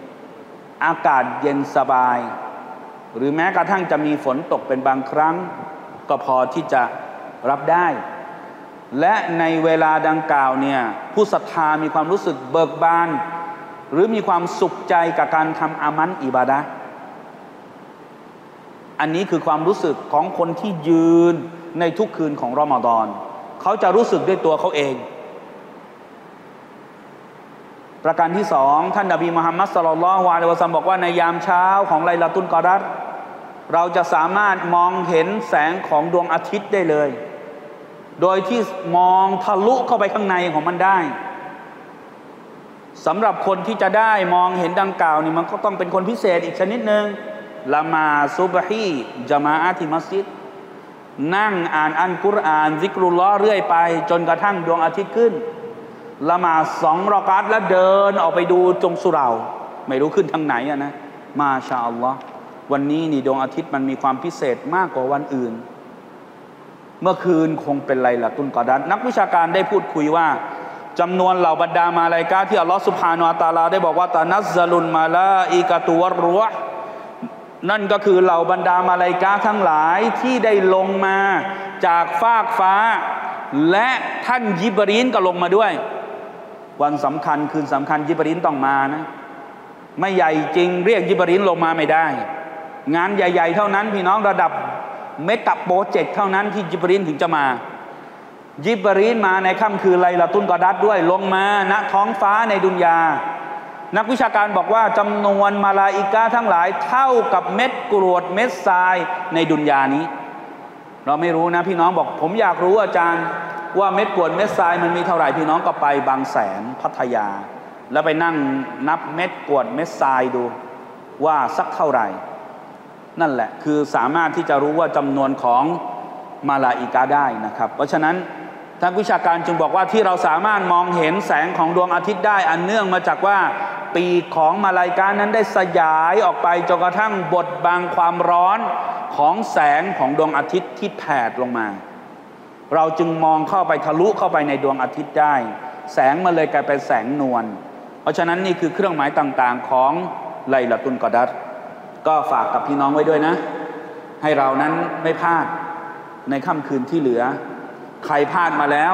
อากาศเย็นสบายหรือแม้กระทั่งจะมีฝนตกเป็นบางครั้งก็พอที่จะรับได้และในเวลาดังกล่าวเนี่ยผู้ศรัทธามีความรู้สึกเบิกบานหรือมีความสุขใจกับการทำอามัลอิบาดะห์อันนี้คือความรู้สึกของคนที่ยืนในทุกคืนของรอมฎอนเขาจะรู้สึกด้วยตัวเขาเองประการที่2ท่านนบีมุฮัมมัดศ็อลลัลลอฮุอะลัยฮิวะซัลลัมบอกว่าในยามเช้าของไลละตุลกอดัรเราจะสามารถมองเห็นแสงของดวงอาทิตย์ได้เลยโดยที่มองทะลุเข้าไปข้างในของมันได้สำหรับคนที่จะได้มองเห็นดังกล่าวนี่มันก็ต้องเป็นคนพิเศษอีกชนิดหนึ่งละมาซุบฮีจะมาอาที่มัสยิดนั่งอ่านอัลกุรอานซิกรุลลอฮ์เรื่อยไปจนกระทั่งดวงอาทิตย์ขึ้น ละหมาด2 รอกาตแล้วเดินออกไปดูตรงสุเหร่าไม่รู้ขึ้นทางไหนอะนะมาชาอัลลอฮ์วันนี้นี่ดวงอาทิตย์มันมีความพิเศษมากกว่าวันอื่นเมื่อคืนคงเป็นไลลาตุลกอดัรนักวิชาการได้พูดคุยว่าจำนวนเหล่าบรรดามาลาอิกะฮ์ที่อัลลอฮ์ซุบฮานะฮูวะตะอาลาได้บอกว่าตะนัซซัลุลมาลาอิกะตุวัรรูฮ์นั่นก็คือเหล่าบรรดามาลาอิกะฮ์ทั้งหลายที่ได้ลงมาจากฟากฟ้าและท่านญิบรีลก็ลงมาด้วยวันสำคัญคืนสำคัญญิบรีลต้องมานะไม่ใหญ่จริงเรียกญิบรีลลงมาไม่ได้งานใหญ่ๆเท่านั้นพี่น้องระดับเมกะโปรเจกต์เท่านั้นที่ญิบรีลถึงจะมาญิบรีลมาในค่ำคืนไลลาตุลกอดัรด้วยลงมาณท้องฟ้าในดุนยานักวิชาการบอกว่าจำนวนมาลาอิกะทั้งหลายเท่ากับเม็ดกรวดเม็ดทรายในดุนยานี้เราไม่รู้นะพี่น้องบอกผมอยากรู้อาจารย์ว่าเม็ดกรวดเม็ดทรายมันมีเท่าไหร่พี่น้องก็ไปบางแสนพัทยาแล้วไปนั่งนับเม็ดกรวดเม็ดทรายดูว่าสักเท่าไหร่นั่นแหละคือสามารถที่จะรู้ว่าจำนวนของมาลาอิกะได้นะครับเพราะฉะนั้นทางวิชาการจึงบอกว่าที่เราสามารถมองเห็นแสงของดวงอาทิตย์ได้อันเนื่องมาจากว่าปีกของมาลาอิกะฮ์นั้นได้สยายออกไปจนกระทั่งบดบังความร้อนของแสงของดวงอาทิตย์ที่แผดลงมาเราจึงมองเข้าไปทะลุเข้าไปในดวงอาทิตย์ได้แสงมันเลยกลายเป็นแสงนวลเพราะฉะนั้นนี่คือเครื่องหมายต่างๆของไลลาตุลกอดัรก็ฝากกับพี่น้องไว้ด้วยนะให้เรานั้นไม่พลาดในค่ำคืนที่เหลือใครพลาดมาแล้ว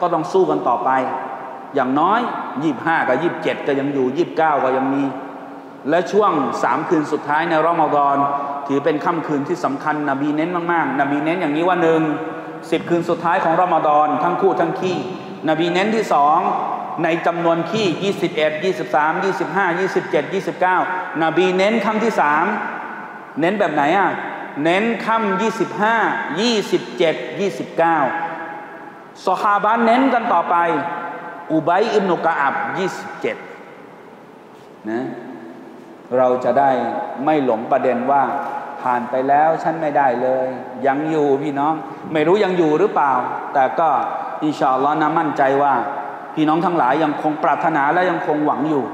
ก็ต้องสู้กันต่อไปอย่างน้อย25กับ27ก็ยังอยู่29ก็ยังมีและช่วง3คืนสุดท้ายในรอมฎอนถือเป็นค่ำคืนที่สำคัญนบีเน้นมากๆนบีเน้นอย่างนี้ว่า 10 คืนสุดท้ายของรอมฎอนทั้งคู่ทั้งขี้นบีเน้นที่2ในจำนวนขี้21 23 25 27 29นบีเน้นค่ำที่3เน้นแบบไหนอ่ะเน้นค่ำ25 27 29ซอฮาบะห์เน้นกันต่อไปอุบัยอิบนุกะอับ27นะเราจะได้ไม่หลงประเด็นว่าผ่านไปแล้วฉันไม่ได้เลยยังอยู่พี่น้องไม่รู้ยังอยู่หรือเปล่าแต่ก็อินชาอัลลอฮ์นะมั่นใจว่าพี่น้องทั้งหลายยังคงปรารถนาและยังคงหวังอยู่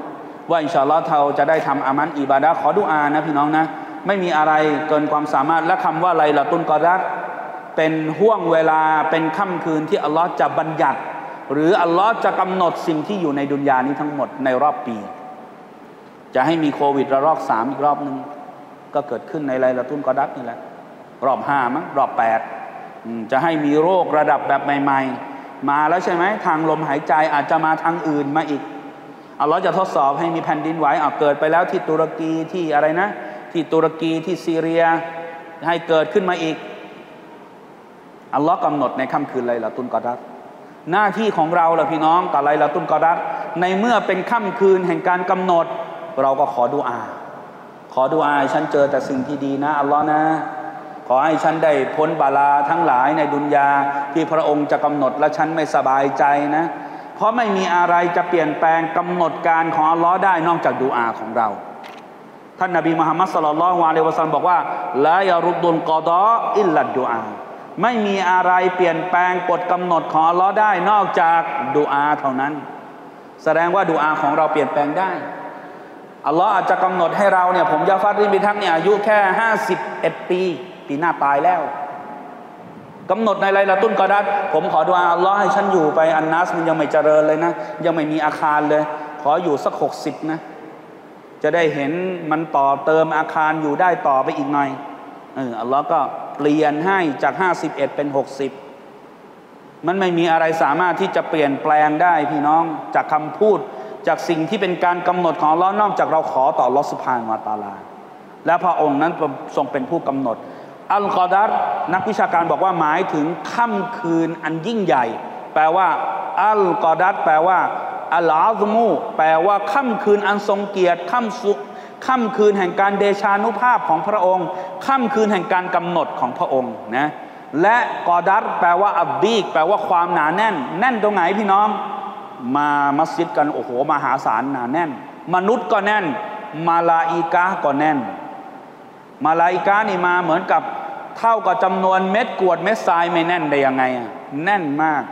ว่าอินชาอัลลอฮ์เราจะได้ทำอามัลอิบาดะห์ขอดุอานะพี่น้องนะไม่มีอะไรเกินความสามารถและคำว่าไลลาตุลกอดัรเป็นห่วงเวลาเป็นค่ำคืนที่อัลลอฮ์จะบัญญัติหรืออัลลอฮ์จะกำหนดสิ่งที่อยู่ในดุนยานี้ทั้งหมดในรอบปีจะให้มีโควิดระลอก3อีกรอบหนึ่งก็เกิดขึ้นในไลลาตุลกอดัรนี่แหละรอบ5มั้งรอบ8จะให้มีโรคระดับแบบใหม่ๆมาแล้วใช่ไหมทางลมหายใจอาจจะมาทางอื่นมาอีกอัลลอฮ์จะทดสอบให้มีแผ่นดินไหวเอาเกิดไปแล้วที่ตุรกีที่อะไรนะที่ตุรกีที่ซีเรียให้เกิดขึ้นมาอีกอัลลอฮ์กำหนดในค่ำคืนไลลาตุลกอดัรหน้าที่ของเราล่ะพี่น้องกับไลลาตุลกอดัรในเมื่อเป็นค่ำคืนแห่งการกำหนดเราก็ขอดุอาฉันเจอแต่สิ่งที่ดีนะอัลลอฮ์นะขอให้ฉันได้พ้นบาลาทั้งหลายในดุนยาที่พระองค์จะกำหนดและฉันไม่สบายใจนะเพราะไม่มีอะไรจะเปลี่ยนแปลงกำหนดการของอัลลอฮ์ได้นอกจากดุอาของเราท่านนบีมุฮัมมัดศ็อลลัลลอฮุอะลัยฮิวะซัลลัมบอกว่าลายารุดดุลกอฎออิลลัดดุอาไม่มีอะไรเปลี่ยนแปลงกฎกำหนดของอัลลอฮ์ได้นอกจากดุอาเท่านั้นแสดงว่าดุอาของเราเปลี่ยนแปลงได้อัลลอฮ์อาจจะกำหนดให้เราเนี่ยผมยาฟัดริบิทักเนี่ยอายุแค่51ปีปีหน้าตายแล้วกำหนดในไลลาตุลกอดัรผมขอดุอาอัลลอฮ์ให้ฉันอยู่ไปอันนัสมันยังไม่เจริญเลยนะยังไม่มีอาคารเลยขออยู่สัก60นะจะได้เห็นมันต่อเติมอาคารอยู่ได้ต่อไปอีกหน่อยอัลลอฮ์ก็เปลี่ยนให้จาก51เป็น60มันไม่มีอะไรสามารถที่จะเปลี่ยนแปลงได้พี่น้องจากคำพูดจากสิ่งที่เป็นการกำหนดของอัลลอฮ์นอกจากเราขอต่ออัลลอฮ์ซุบฮานะฮูวะตะอาลาและพระองค์นั้นทรงเป็นผู้กำหนดอัลกอดัรนักวิชาการบอกว่าหมายถึงค่ำคืนอันยิ่งใหญ่แปลว่าอัลกอดัรแปลว่าอัลอาซมูแปลว่าค่ำคืนอันทรงเกียรติค่ำคืนแห่งการเดชานุภาพของพระองค์ค่ำคืนแห่งการกำหนดของพระองค์นะและกอดัรแปลว่าอับดีกแปลว่าความหนาแน่นแน่นตรงไหนพี่น้องมามัสยิดกันโอ้โหมหาศาลหนาแน่นมนุษย์ก็แน่นมาลาอิกะฮ์ก็แน่นมาลาอิกะฮ์นี่มาเหมือนกับเท่ากับจำนวนเม็ดกรวดเม็ดทรายไม่แน่นได้ยังไงแน่นมาก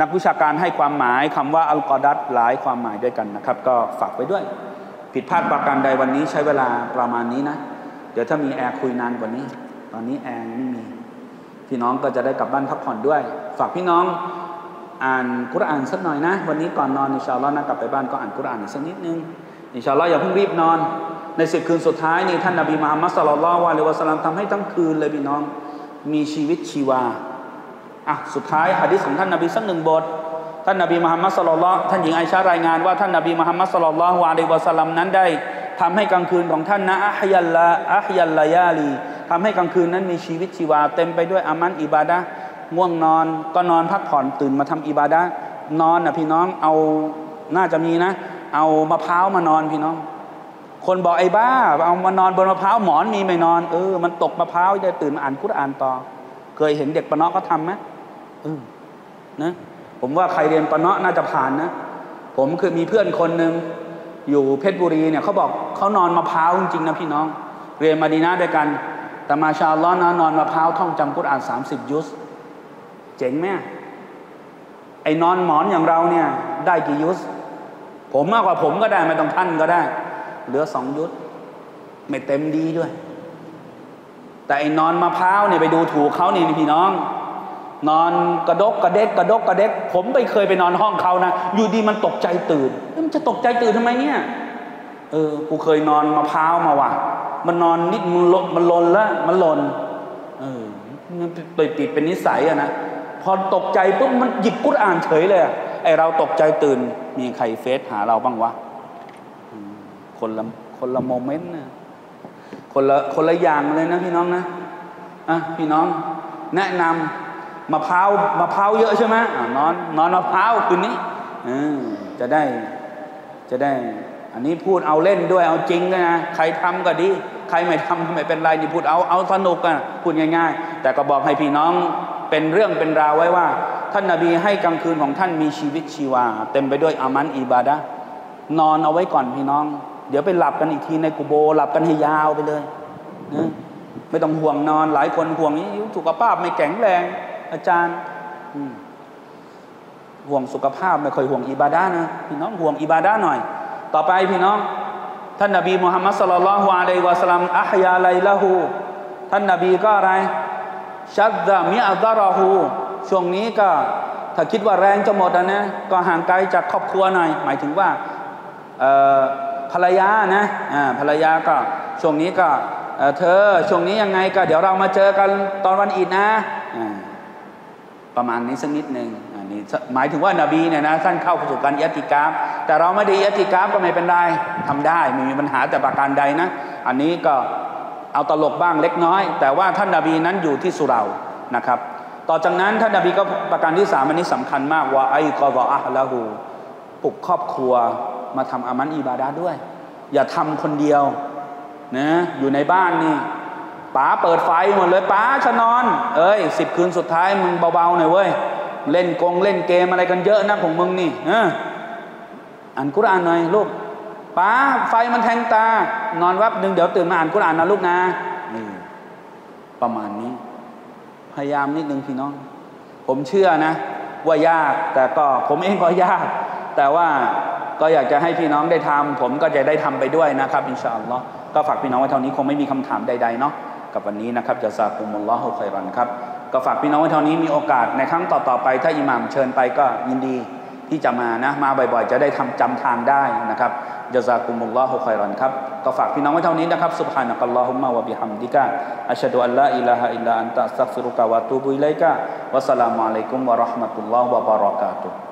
นักวิชาการให้ความหมายคำว่าอัลกอดัตหลายความหมายด้วยกันนะครับก็ฝากไว้ด้วยผิดพลาดประการใดวันนี้ใช้เวลาประมาณนี้นะเดี๋ยวถ้ามีแอร์คุยนานกว่านี้ตอนนี้แอร์ไม่มีพี่น้องก็จะได้กลับบ้านพักผ่อนด้วยฝากพี่น้องอ่านกุรอานสักหน่อยนะวันนี้ก่อนนอนอินชาอัลเลาะห์นะกลับไปบ้านก็อ่านกุรอานอีกสักนิดนึงอินชาอัลเลาะห์อย่าเพิ่งรีบนอนในสิบคืนสุดท้ายนี่ท่านนบีมุฮัมมัดศ็อลลัลลอฮุอะลัยฮิวะซัลลัมทำให้ทั้งคืนเลยพี่น้องมีชีวิตชีวาอ่ะสุดท้ายหะดีษของท่านนบีสักหนึ่งบทท่านนบีมุฮัมมัดศ็อลลัลลอฮุท่านหญิงไอชารายงานว่าท่านนบีมุฮัมมัดศ็อลลัลลอฮุอะลัยฮิวะซัลลัมนั้นได้ทำให้กลางคืนของท่านนะอัฮยัลลายาลีทำให้กลางคืนนั้นมีชีวิตชีวาเต็มไปด้วยอามันอิบาดะห์ง่วงนอนก็นอนพักผ่อนตื่นมาทำอิบาดะห์นอนนะพี่น้องเอาน่าจะมีนะเอามะพร้าวมานอนพี่น้องคนบอกไอ้บ้าเอามานอนบนมะพร้าวหมอนมีไม่นอนมันตกมะพร้าวจะตื่นมาอ่านกุรอานต่อเคยเห็นเด็กปะเนาะก็ทำไหมนะผมว่าใครเรียนปะเนาะน่าจะผ่านนะผมคือมีเพื่อนคนหนึ่งอยู่เพชรบุรีเนี่ยเขาบอกเขานอนมะพร้าวจริงๆนะพี่น้องเรียนมาดีนะด้วยกันแต่มาชาอัลลอฮ์นะนอนมะพร้าวท่องจำกุรอาน30ยุสเจ๋งไหมไอ้นอนหมอนอย่างเราเนี่ยได้กี่ยุสผมมากกว่าผมก็ได้ไม่ต้องท่านก็ได้เหลือ2ยุสไม่เต็มดีด้วยแต่ไอ้นอนมะพร้าวเนี่ยไปดูถูกเขานี่พี่น้องนอนกระดกกระเด็กกระดกกระเด็กผมไม่เคยไปนอนห้องเขานะอยู่ดีมันตกใจตื่นมันจะตกใจตื่นทำไมเนี่ยกูเคยนอนมะพร้าวมาว่ะมันนอนนิดมันลนแล้วมันลนติดเป็นนิสัยอะนะพอตกใจปุ๊บมันหยิบกุรอานเฉยเลยไอเราตกใจตื่นมีใครเฟซหาเราบ้างวะคนละโมเมนต์นะคนละอย่างเลยนะพี่น้องนะอ่ะพี่น้องแนะนำมะพร้าวเยอะใช่ไหมนอนมะพร้าวคืนนี้จะได้อันนี้พูดเอาเล่นด้วยเอาจริงด้วยนะใครทำก็ดีใครไม่ทำไม่เป็นไรนี่พูดเอาสนุกอ่ะพูดง่ายๆแต่ก็บอกให้พี่น้องเป็นเรื่องเป็นราวไว้ว่าท่านนบีให้กลางคืนของท่านมีชีวิตชีวาเต็มไปด้วยอามันอิบาดะห์นอนเอาไว้ก่อนพี่น้องเดี๋ยวไปหลับกันอีกทีในกุโบหลับกันให้ยาวไปเลยนะไม่ต้องห่วงนอนหลายคนห่วงนี้สุขภาพไม่แข็งแรงอาจารย์ห่วงสุขภาพไม่ค่อยห่วงอิบาดะห์นะพี่น้องห่วงอิบาดะห์หน่อยต่อไปพี่น้องท่านนบีมุฮัมมัดศ็อลลัลลอฮุอะลัยฮิวะซัลลัมอัฮยาไลละฮูท่านนบีก็อะไรชัดดะมิอัซะรอฮูช่วงนี้ก็ถ้าคิดว่าแรงจะหมดนะก็ห่างไกลจากครอบครัวหน่อยหมายถึงว่าภรรยานะภรรยาก็ช่วงนี้ก็เธอช่วงนี้ยังไงก็เดี๋ยวเรามาเจอกันตอนวันอีดนะประมาณนี้สักนิดหนึ่งนี่หมายถึงว่านบีเนี่ยนะท่านเข้าประสบการณ์อิติกาฟแต่เราไม่ได้อิติกาฟก็ไม่เป็นไรทำได้ไม่มีปัญหาแต่ประการใดนะอันนี้ก็เอาตลกบ้างเล็กน้อยแต่ว่าท่านนบีนั้นอยู่ที่สุเรานะครับต่อจากนั้นท่านนบีก็ประการที่3อันนี้สำคัญมากว่าไอ้กอฎออะห์ละฮูปลุกครอบครัวมาทำอามันอิบาดะห์ด้วยอย่าทำคนเดียวนะอยู่ในบ้านนี่ป๋าเปิดไฟหมดเลยป๋าจะนอนสิบคืนสุดท้ายมึงเบาๆหน่อยเว้ยเล่นกงเล่นเกมอะไรกันเยอะนะของมึงนี่อ่านกุรอานหน่อยลูกป๋าไฟมันแทงตานอนวับหนึ่งเดี๋ยวตื่นมาอ่านกุรอานนะลูกนะประมาณนี้พยายามนิดนึงพี่น้องผมเชื่อนะว่ายากแต่ก็ผมเองก็ยากแต่ว่าก็อยากจะให้พี่น้องได้ทำผมก็จะได้ทำไปด้วยนะครับอินชาอัลลอฮ์ก็ฝากพี่น้องไว้เท่านี้คงไม่มีคำถามใดๆเนาะกับวันนี้นะครับจะซาคุมุลลอฮุคัยรอนครับก็ฝากพี่น้องไว้เท่านี้มีโอกาสในครั้งต่อๆไปถ้าอิหม่ามเชิญไปก็ยินดีที่จะมานะมาบ่อยๆจะได้ทำจำทางได้นะครับจะซาคุมุลลอฮุคัยรอนครับก็ฝากพี่น้องไว้เท่านี้นะครับซุบฮานะกัลลอฮุมมะวะบิฮัมดิกะอัชฮะดูอัลลาอิลาฮะอิลลัลลอฮ์อันตะอัสตัฆฟิรุกะวะอะตูบุอิลัยกะวัสสลามุอะลัยกุมวะเราะห์มะตุลลอฮ์วะบะเราะกาตุฮ์